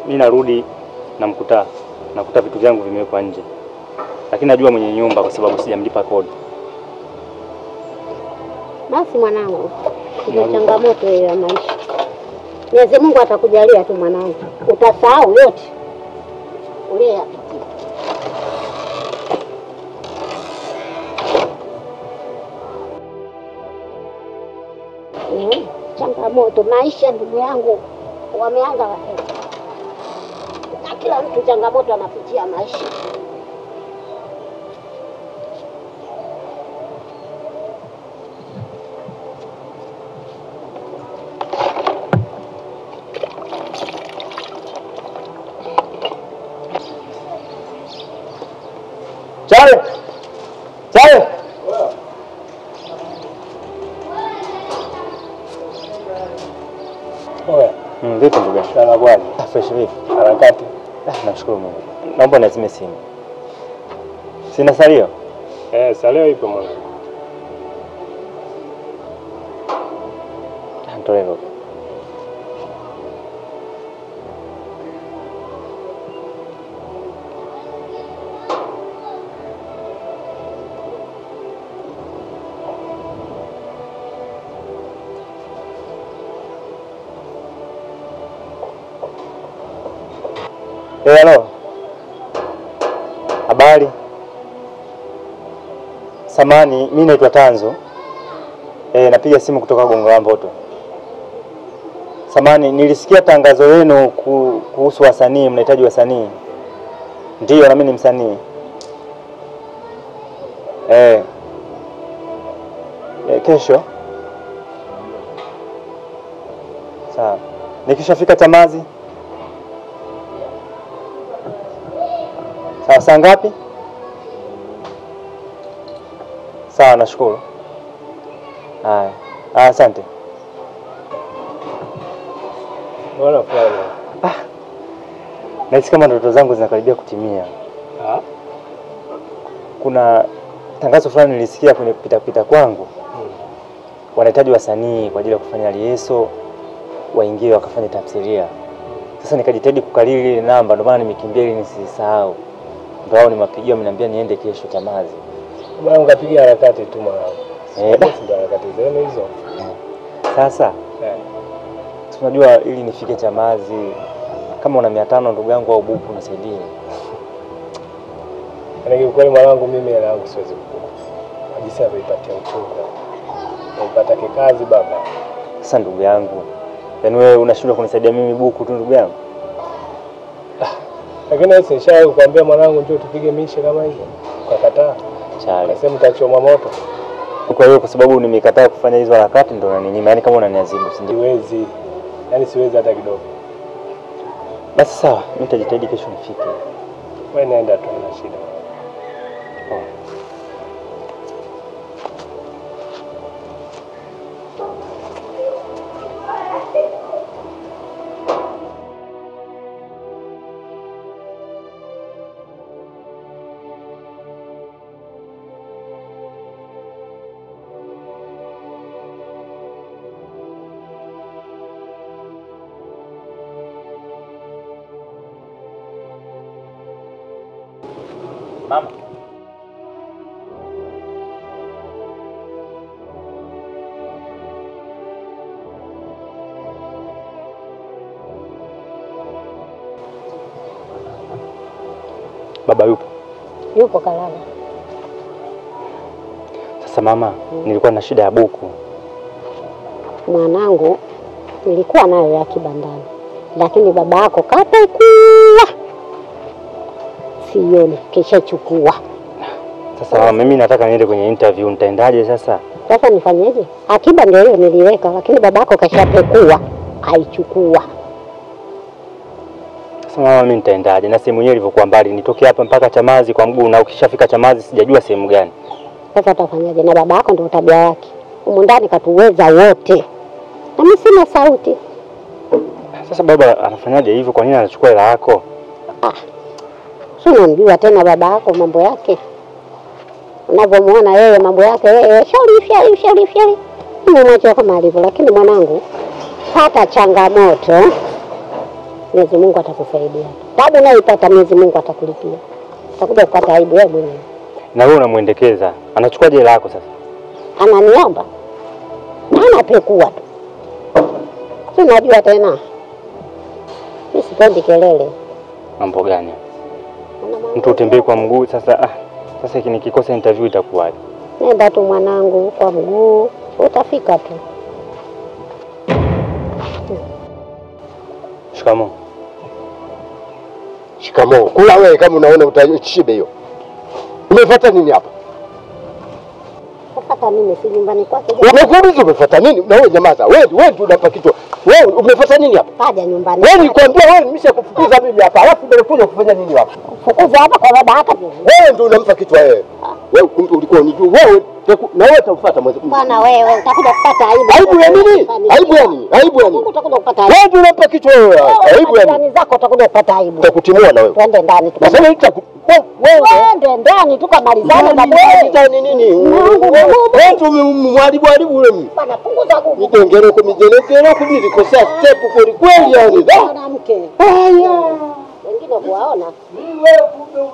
Mimi narudi namkuta vitu vyangu vimewekwa nje. Lakini najua mwenye nyumba kwa sababu sijamlipa kodi. Basi mwanangu, ndio changamoto hiyo ya maisha. Mwenyezi Mungu atakujalia tu mwanangu. Utasahau yote. Ulea. Changamoto maisha ndugu yangu wameanza na kila mtu changamoto anapitia maisha. Chale. Vipi ndugu yangu? Sana bwana. Fresh vipi? Harakati. Nashukuru Mungu. Naomba niazime simu. Sina salio? Salio ipo mwana. Antonio. Hello. Habari. Samani, mimi naitwa Tanzo. Napiga simu kutoka Gongo Mboto. Samani, nilisikia tangazo lenu kuhusu wasanii, mnahitaji wasanii. Ndio, na mimi ni msanii. Kesho. Sawa. Nikishafika Tamazi saa ngapi? Sawa, nashukuru. Haya. Asante. Bora pale. Nahisi kama ndoto zangu zinakaribia kutimia. Kuna tangazo fulani nilisikia kwenye kupita kwangu. Wanahitaji wasanii kwa ajili ya kufanya lieso, waingie wakafanye tamthilia. Sasa nikajitahidi kukariri ile namba, ndio maana nimekimbia ili nisisahau. Mbao ni mapigia mnambia niende kesho Tamazi. Mbao ungapigia harakati tu mwanangu. Ndio harakati zenu hizo. Sasa tunajua ili nifike Tamazi, kama una 500 ndugu yangu au buku nisaidie. Kwa kweli mwanangu mimi hela yangu siwezi kukupa. Hajisi avipatia mchunga. Upatake kazi baba. Sasa ndugu yangu, yaani wewe unashindwa kunisaidia mimi buku tu ndugu yangu. Lakini wewe usishawahi kuambia mwanangu njoo tupige mishe kama hiyo. Ukakataa. Chale. Nasema utachoma moto. Kwa hiyo kwa sababu nimekataa kufanya hizo harakati ndio unaninyima. Yaani kama unaniadhibu si ndio? Siwezi. Yaani siwezi hata kidogo. Basi sawa, mimi nitajitahidi kesho nifike. Wewe naenda tu na shida. Mama. Baba yupo? Yupo kalala. Sasa mama, nilikuwa na shida ya buku. Mwanangu, nilikuwa nayo ya kibandani. Lakini baba yako kata kuwa. Sioni kisha chukua. Sasa mimi nataka niende kwenye interview, nitaendaje sasa? Sasa nifanyeje? Akiba ndio hiyo niliweka, lakini babako kashapekua, haichukua. Sasa mama mimi nitaendaje? Na sehemu yenyewe ilivyokuwa mbali, nitoke hapa mpaka Tamazi kwa mguu, na ukishafika Tamazi sijajua sehemu gani. Sasa utafanyaje? Na babako ndio tabia yake. Huko ndani katuweza wote. Na mimi sina sauti. Sasa baba anafanyaje hivyo? Kwa nini anachukua hela yako? Sio unamjua tena babako mambo yake. Unavyomuona yeye mambo yake yeye shauri. Mimi nacho kama alivyo, lakini mwanangu pata changamoto. Mwenyezi Mungu atakusaidia. Baada nayo ipata Mwenyezi Mungu atakulipia. Utakuja kupata aibu wewe mwenyewe. Na wewe unamuendekeza. Anachukua jela yako sasa. Ananiomba. Maana pekua tu. Sio unajua tena. Mimi sipendi kelele. Mambo gani? Mtu utembee kwa mguu sasa. Sasa nikikosa interview itakuwaje? Nenda tu mwanangu kwa mguu, utafika tu. Shikamoo. Shikamoo. Kula wewe kama unaona utashibe hiyo. Umefuata nini hapa? Hapa mimi si nyumbani kwake. Umekuuliza umefuata nini? Na wewe nyamaza. Wewe ndio unapa kichwa. Wewe umefuata nini hapa? Haja nyumbani. Wewe nilikwambia wewe nimeshakufukuza mimi hapa. Alafu ndio unakuja kufanya nini hapa? Fukuza hapa kwa baba yako. Wewe ndio unampa kichwa wewe. Wewe kumbe ulikuwa unijua wewe na wewe utamfuata mwanzo. Bwana wewe utakuja kupata aibu. Aibu ya nini? Aibu ya nini? Aibu ya nini? Utakuja kupata aibu. Wewe ndio unampa kichwa wewe. Aibu ya nini? Ndani zako utakuja kupata aibu. Utakutimua na wewe. Twende ndani. Nasema nitaku Wende ndani tukamalizane na wewe. Tani nini? Wewe tumemwaribu haribu wewe. Bana punguza nguvu. Nitongere kumijelekera kubiri kosa step kweli kweli yani. Mwanamke. Haya. Wengine kuwaona. Wewe kumbe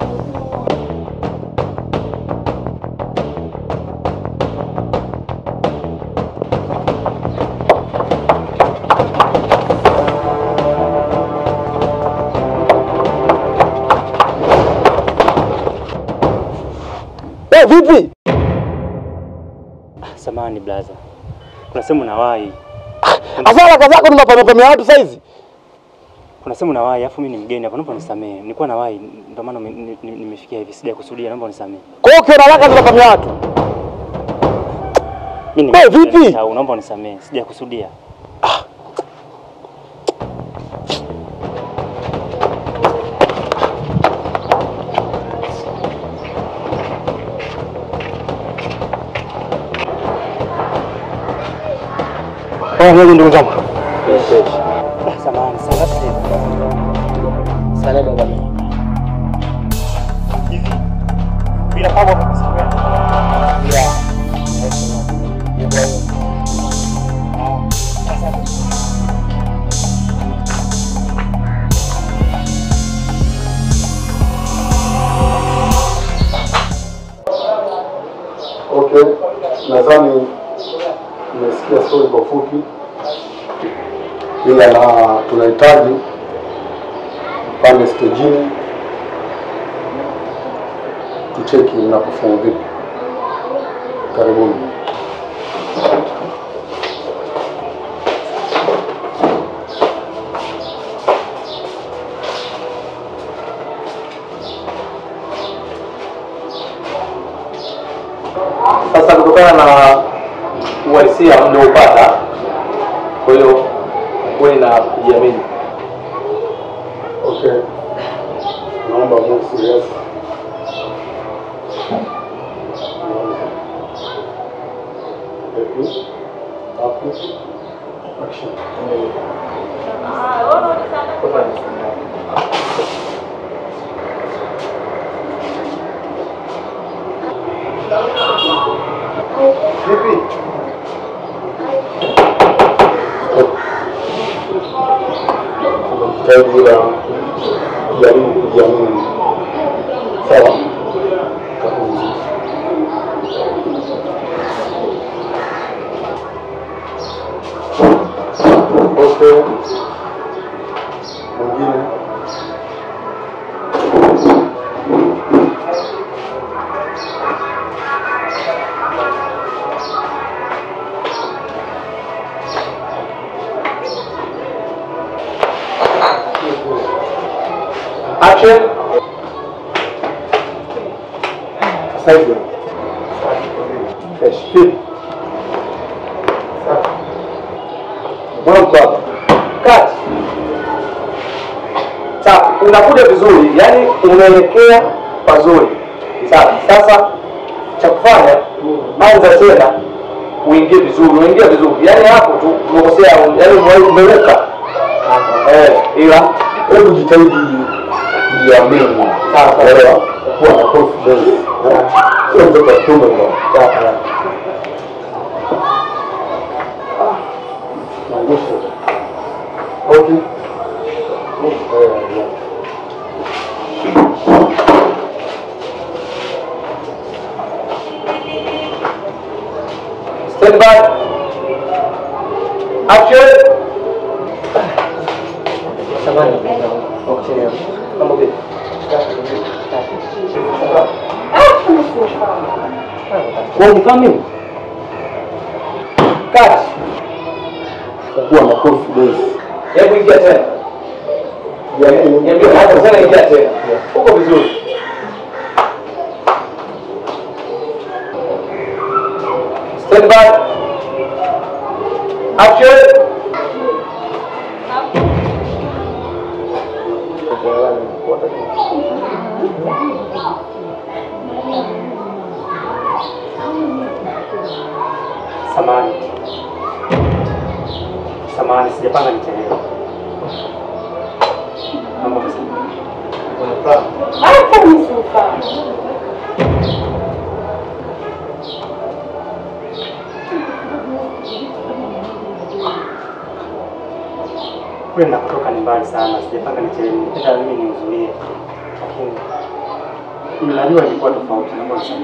vipi? Samahani blaza. Unasema unawai. Afala kazako ni mapamapame ya watu saizi. Unasema unawai afu mimi ni mgeni hapa naomba nisamee. Nilikuwa nawai ndio maana nimefikia hivi sijakusudia naomba nisamee. Kwa hiyo ukiona haraka mapamapame ya watu. Mimi ni vipi? Naomba nisamee sijakusudia. Ndio ndugu zangu. Samahani sana. Sana baba. Hivi bila pamoja kusimama. Ya. Okay. Nadhani nimesikia stori kwa fupi. Ila na tunahitaji pande stejini tucheki inapofunga vipi. Karibuni. Sasa kutokana na uhalisia mliopata, kwa hiyo wewe na kujiamini. Okay. Naomba mtu serious. Action. Vipi? Karibu na jaribu kujiamini. Sawa. Okay. Mwingine. Sahibu. Keshpi. Mwamba. Kat. Sasa unakuja vizuri, yani unaelekea pazuri. Sasa cha kufanya anza tena uingie vizuri, yani hapo tu unakosea, yani umeruka. Ila hebu jitahidi ya mimi sasa leo kwa confidence sio ndio kama ndio sasa na nguvu. Okay. Stand by. Action. Samani. Okay. Vamos ver. Vamos caminho. Cat. Boa na confidência. É muito até. E aí, é meu lado, você não quer até. Pouco bizu. Stand by. Action. Samahani sijapanga nitelewa. Naomba msaada. Hata mimi. kwenda kutoka ni mbali sana, sijapanga nichelewe, hata mimi niuzuie. Lakini najua ilikuwa tofauti na mbona sana.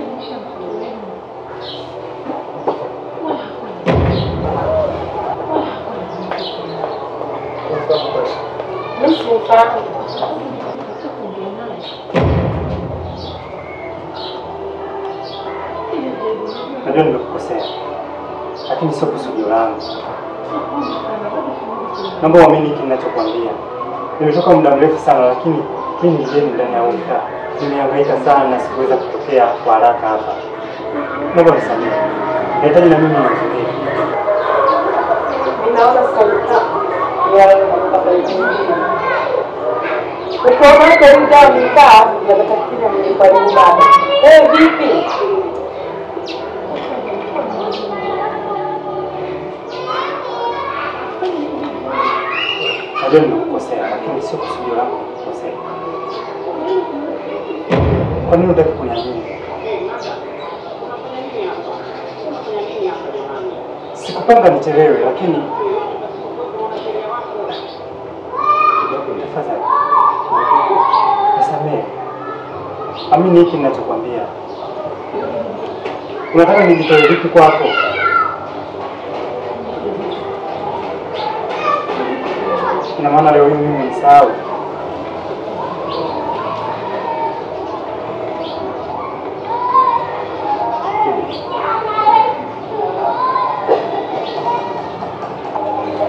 Najua nimekukosea, lakini sio kusudio langu. Naomba uamini ninachokuambia. Nimetoka muda mrefu sana, lakini mimi ni mgeni ndani ya uta. Nimehangaika sana na sikuweza kutokea kwa haraka hapa. Naomba nisamehe. Nahitaji na mimi nisamehe. Ninaona sana ya baba yangu. Kwa sababu kwa muda mrefu nimetakiwa nipande baba. Eh, vipi? Najua nimekukosea, lakini sio kusudio langu kukukosea. Kwa nini unataka kuniamini? Sikupanga nichelewe, lakini tafadhali nisamehe. Amini hiki ninachokwambia. Unataka nijitoe vipi kwako? Ina maana leo mimi nimesahau.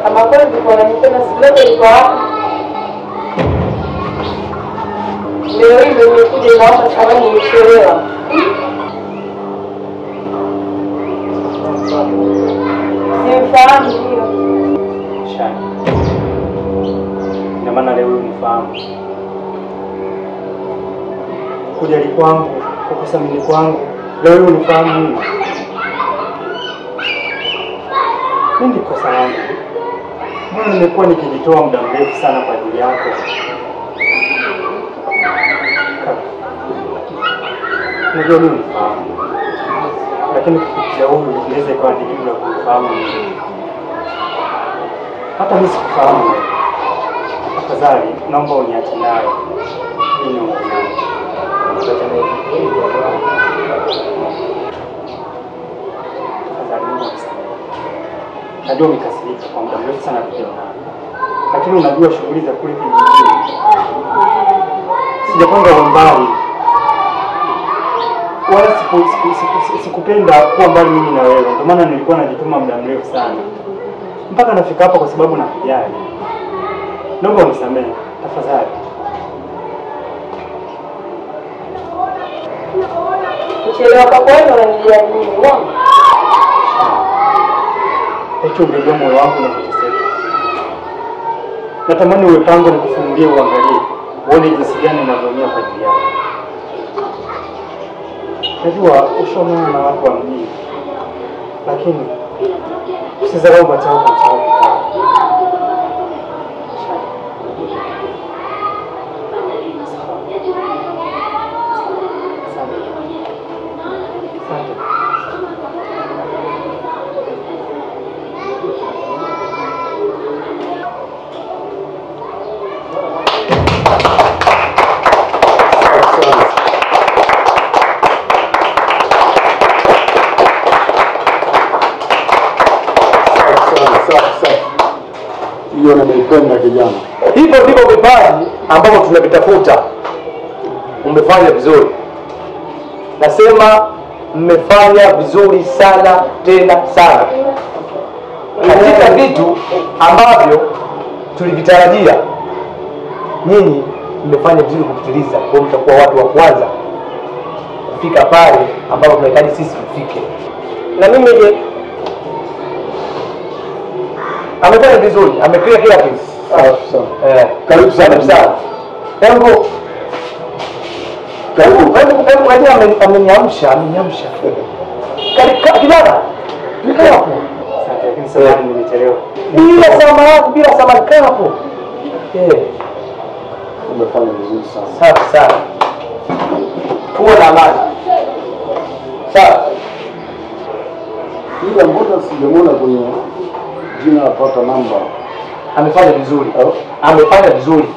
Kama kweli nilikuwa nimependa siku ile kwa leo hii nimekuja na hata kama nimechelewa. Sifahamu hiyo. Shani. Maana leo unifahamu. Kujali kwangu, kukusamini kwangu, leo unifahamu. Mimi niko sana. Mimi nimekuwa nikijitoa muda mrefu sana kwa ajili yako. Ndio mimi unifahamu. Lakini kufikia huko niweze kwa ajili ya kufahamu. Hata mimi sikufahamu. Tafadhali naomba uniache naye. Najua umekasirika kwa muda mrefu sana kuja naye. Lakini unajua shughuli za kule kijijini. Sijapanga mbali. Wala sikupenda kuwa mbali mimi na wewe. Ndio maana nilikuwa najituma muda mrefu sana. Mpaka nafika hapa kwa sababu nakujali. Naomba unisamehe, tafadhali. Kuchelewa kwa kweli unanijia nini wangu? Hicho ndio moyo wangu na kuteseka. Natamani uwe pango na kufungulia uangalie. Uone jinsi gani ninavyomia kwa ajili yako. Najua ushaonana na watu wa mjini. Lakini usidharau machao kwa mchao. Hivyo ndivyo vipaji ambavyo tunavitafuta. Umefanya vizuri. Nasema mmefanya vizuri sana tena sana. Katika vitu ambavyo tulivitarajia, nyinyi mmefanya vizuri kupitiliza. Kwa hiyo mtakuwa watu wa kwanza kufika pale ambapo tunahitaji sisi tufike. Na mimi je? Amefanya vizuri, ameklia kila kitu. Karibu sana sana. Tangu karibu hadi ameniamsha. Karibu kijana. Niko hapo. Asante lakini samahani nimechelewa. Bila samahani kaa hapo. Umefanya vizuri sana. Safi sana. Kuwa na amani. Safi. Hii mbona sijamuona kwenye jina apata namba. amefanya vizuri. Amefanya vizuri.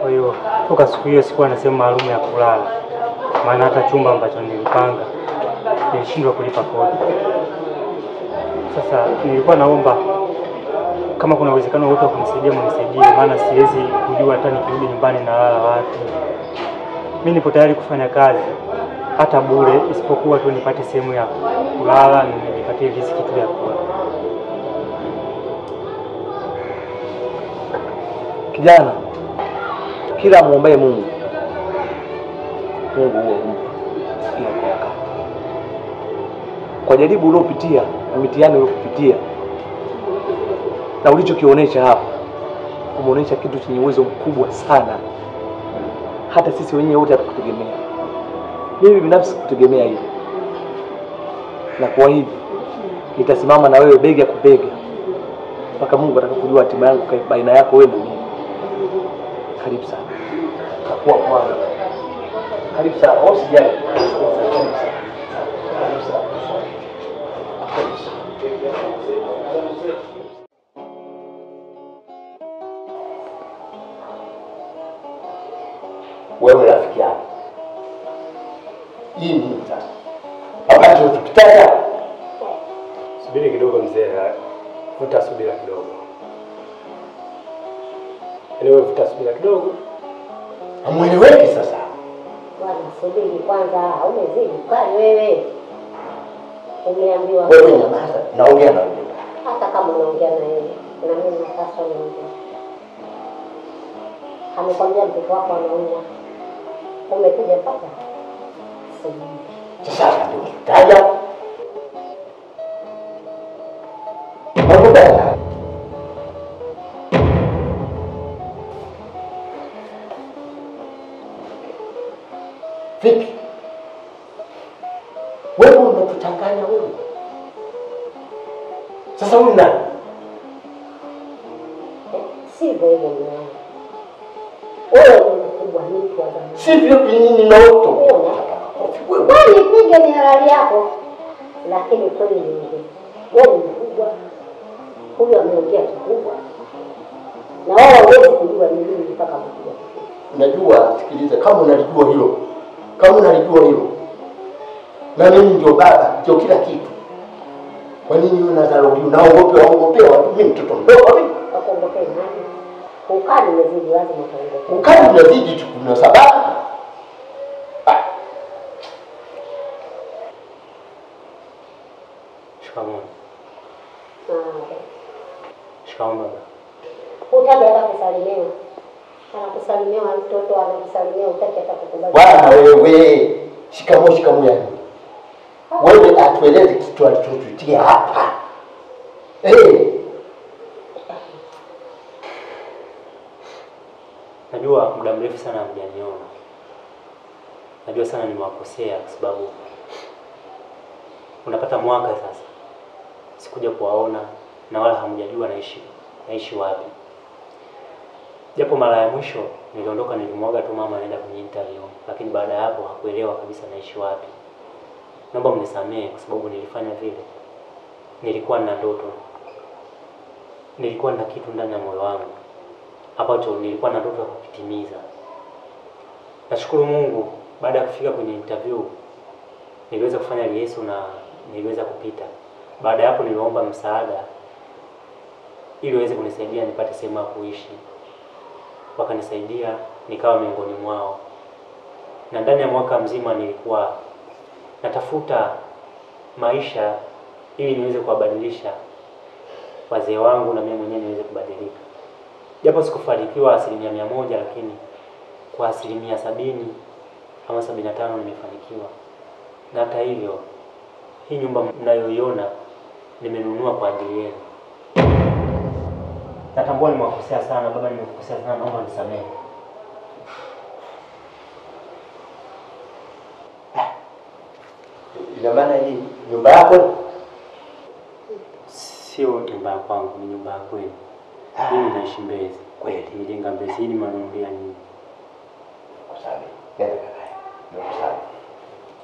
Kwa hiyo toka siku hiyo sikuwa na sehemu maalum ya kulala. Maana hata chumba ambacho nilipanga nilishindwa kulipa kodi. Sasa nilikuwa naomba kama kuna uwezekano wote wa kumsaidia mnisaidie, maana siwezi kujua hata nikirudi nyumbani na lala wapi. Mimi nipo tayari kufanya kazi hata bure, isipokuwa tu nipate sehemu ya kulala, nipate riziki tu ya kula. Kijana, kila muombe Mungu. Mungu kwa jaribu uliopitia na mitihani uliyopitia na ulichokionesha hapa, umeonesha kitu chenye uwezo mkubwa sana. Hata sisi wenyewe wote hatukutegemea. Mimi binafsi sikutegemea hivi. Na kwa hivyo nitasimama na wewe bega kwa bega mpaka Mungu atakapojua hatima yangu baina yako wewe na mimi. Karibu sana. Kwa kwa. Karibu sana. Usijali. Wewe rafiki yangu, hii ni mtaa. Wakati utakutana. Subiri kidogo mzee, utasubira kidogo. Elewe utasubira kidogo. Hamueleweki sasa. Bwana subiri kwanza, haumezidi kwani wewe. Umeambiwa wewe nyamaza, naongea na wewe. Hata kama unaongea na yeye, na mimi napaswa niongee. Amekwambia mtoto wako anaumwa. Umekuja papa. Sasa ndio taja. Vipi? Wewe unatutanganya wewe. Sasa huyu nani? Si wewe. Sivyo binini na uto. Wani pige ni halali yako. Lakini kwenye nini. Wewe mkubwa. Huyo ameongea kikubwa. Na wala uwezi kujua ni nini mpaka mkubwa. Unajua, sikiliza, kama unalijua hilo. Na mimi ndio baba, ndio kila kitu. Kwa nini unadharau? Unaogopewa watu, mimi mtoto mdogo mimi. Unaogopewa nani? Ukali unazidi lazima utaondoka. Ukali unazidi tu kuna sababu. Shikamoo. Shikamoo baba. Utaenda kusalimia. Anakusalimia mtoto, anakusalimia utaki atakukubali. Bwana wewe, shikamoo shikamoo yani. Wewe atueleze kitu alichotutia hapa. Eh. Najua muda mrefu sana mjaniona. Najua sana nimewakosea kwa sababu unapata mwaka sasa. Sikuja kuwaona na wala hamjajua naishi wapi. Japo mara ya mwisho niliondoka nilimwaga tu mama anaenda kwenye interview, lakini baada ya hapo hakuelewa kabisa naishi wapi. Naomba mnisamehe kwa sababu nilifanya vile. Nilikuwa na ndoto. Nilikuwa na kitu ndani ya moyo wangu. Ambacho nilikuwa na ndoto ya kutimiza. Nashukuru Mungu baada ya kufika kwenye interview niliweza kufanya rehearsal na niliweza kupita. Baada ya hapo niliomba msaada ili waweze kunisaidia nipate sehemu ya kuishi. Wakanisaidia nikawa miongoni mwao. Na ndani ya mwaka mzima nilikuwa natafuta maisha ili niweze kuwabadilisha wazee wangu na mimi mwenyewe niweze kubadilika. Japo sikufanikiwa 100%, lakini kwa 70% ama 75% nimefanikiwa. Na hata hivyo, hii nyumba mnayoiona nimenunua kwa ajili yenu. Natambua nimewakosea sana baba, nimekukosea sana, naomba nisamehe. Ina maana hii nyumba yako? Sio nyumba yangu, ni nyumba ya kwenu. Mimi naishi Mbezi. Kweli nimejenga Mbezi, ni manumbia nyingi. Kwa sababu, nenda kakae. Ndio kwa sababu.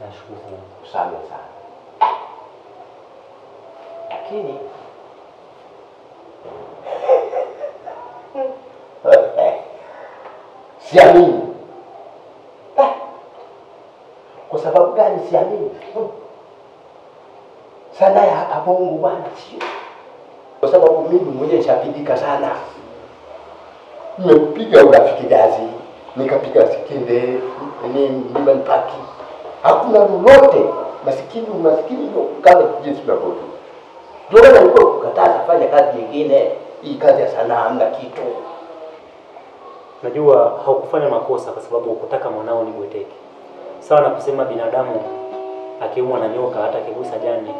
在疏忽3月3。给你。Siamini. Kwa sababu gani siamini? Sana ya hapa Mungu bwana sio. Kwa sababu mimi mwenyewe nishapigika sana. Nimepiga urafiki gazi, nikapiga sikinde, nimen paki. Hakuna lolote, masikini ndio kama jinsi tunavyo. Ndio na niko kukataza kufanya kazi nyingine, hii kazi ya sanaa amna kitu. Najua haukufanya makosa kwa sababu ukutaka mwanao ni mweteke. Sawa na kusema binadamu akiumwa na nyoka hata akigusa jani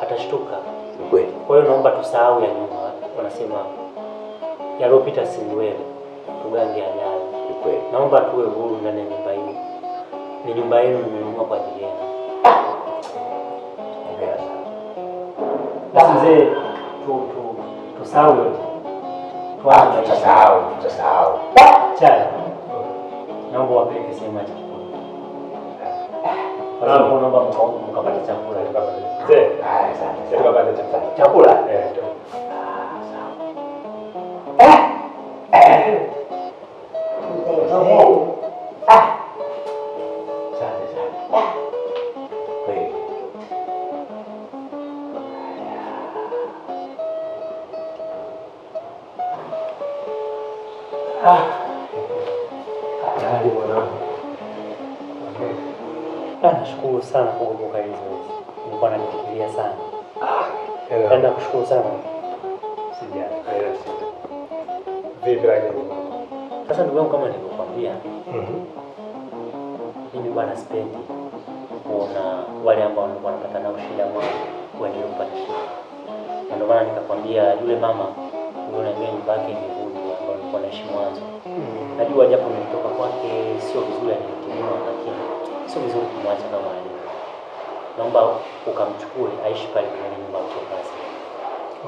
hatashtuka. Kweli. Kwa hiyo naomba tusahau ya nyuma. Wanasema yalopita si ndwele, tugange yajayo. Kweli. Naomba tuwe huru ndani ya nyumba hii. Ni nyumba yenu nimenunua kwa ajili yenu. Basi mzee tusahau. Tusahau. Chai. Naomba wapeleke sema cha kukula. Alafu naomba mkapate chakula hapa. Mzee. Asante. Tukapate chakula. Chakula? Sawa. Nashukuru sana kwa kukumbuka hizo. Nilikuwa nafikiria sana. Nenda kushukuru sana. Sijana. Vipi rani? Sasa ndugu yangu kama nilivyokuambia. Mimi bwana sipendi kuona wale ambao wanapata na shida mwa kuendelea kupata shida. Ndio maana nikakwambia yule mama yule ndiye mbaki ni kwa naishi mwanzo. Najua japo nilitoka kwake sio vizuri aliyekielewa lakini sio vizuri kumwacha kama hivi. Naomba ukamchukue aishi pale kwenye nyumba yako basi.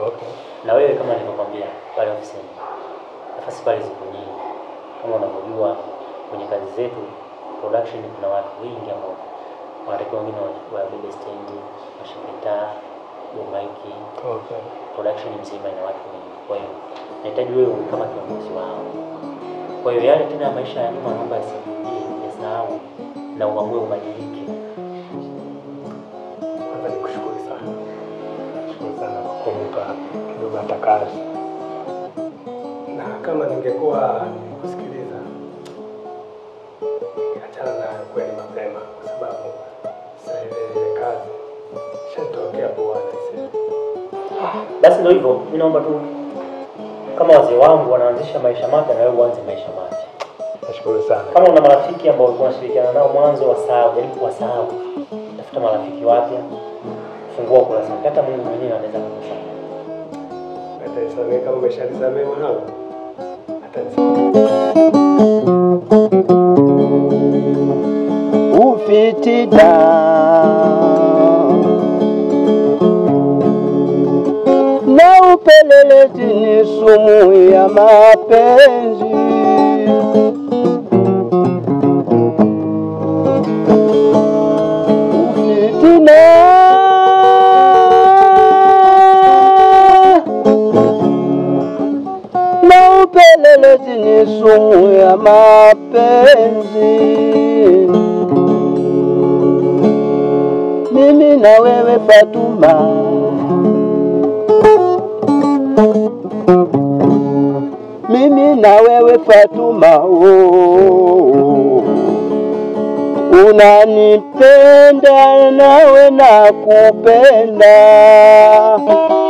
Okay. Na wewe kama nilivyokuambia pale ofisini. Nafasi pale ziko nyingi. Kama unavyojua kwenye kazi zetu production kuna watu wengi ambao wanatakiwa wengine wa bebe stand, washikita, bombaiki. Okay. Production mzima ina watu wengi. Kwa hiyo nahitaji wewe kama kiongozi wao. Kwa hiyo yale tena maisha ya nyuma naomba usisahau na uamue ubadilike. Hapa nikushukuru sana. Nikushukuru sana kwa kumbuka kidogo hata kazi. Na kama ningekuwa nikusikiliza ningeachana na kweli mapema kwa sababu sasa ile kazi shetokea bwana sasa. Basi ndio hivyo. Mimi naomba tu kama wazee wangu wanaanzisha maisha mapya na wewe uanze maisha mapya. Nashukuru sana. Kama una marafiki ambao ulikuwa unashirikiana nao mwanzo wasahau. Tafuta marafiki wapya. Fungua kurasa. Hata Mungu mwenyewe anaweza kukusaidia. Hata sababu kama umeshalisamea mwanangu. Hata ufitida peleleti ni sumu ya mapenzi ufitina na upeleleti ni sumu ya mapenzi mimi na wewe Fatuma na wewe Fatuma unanipenda nawe nakupenda.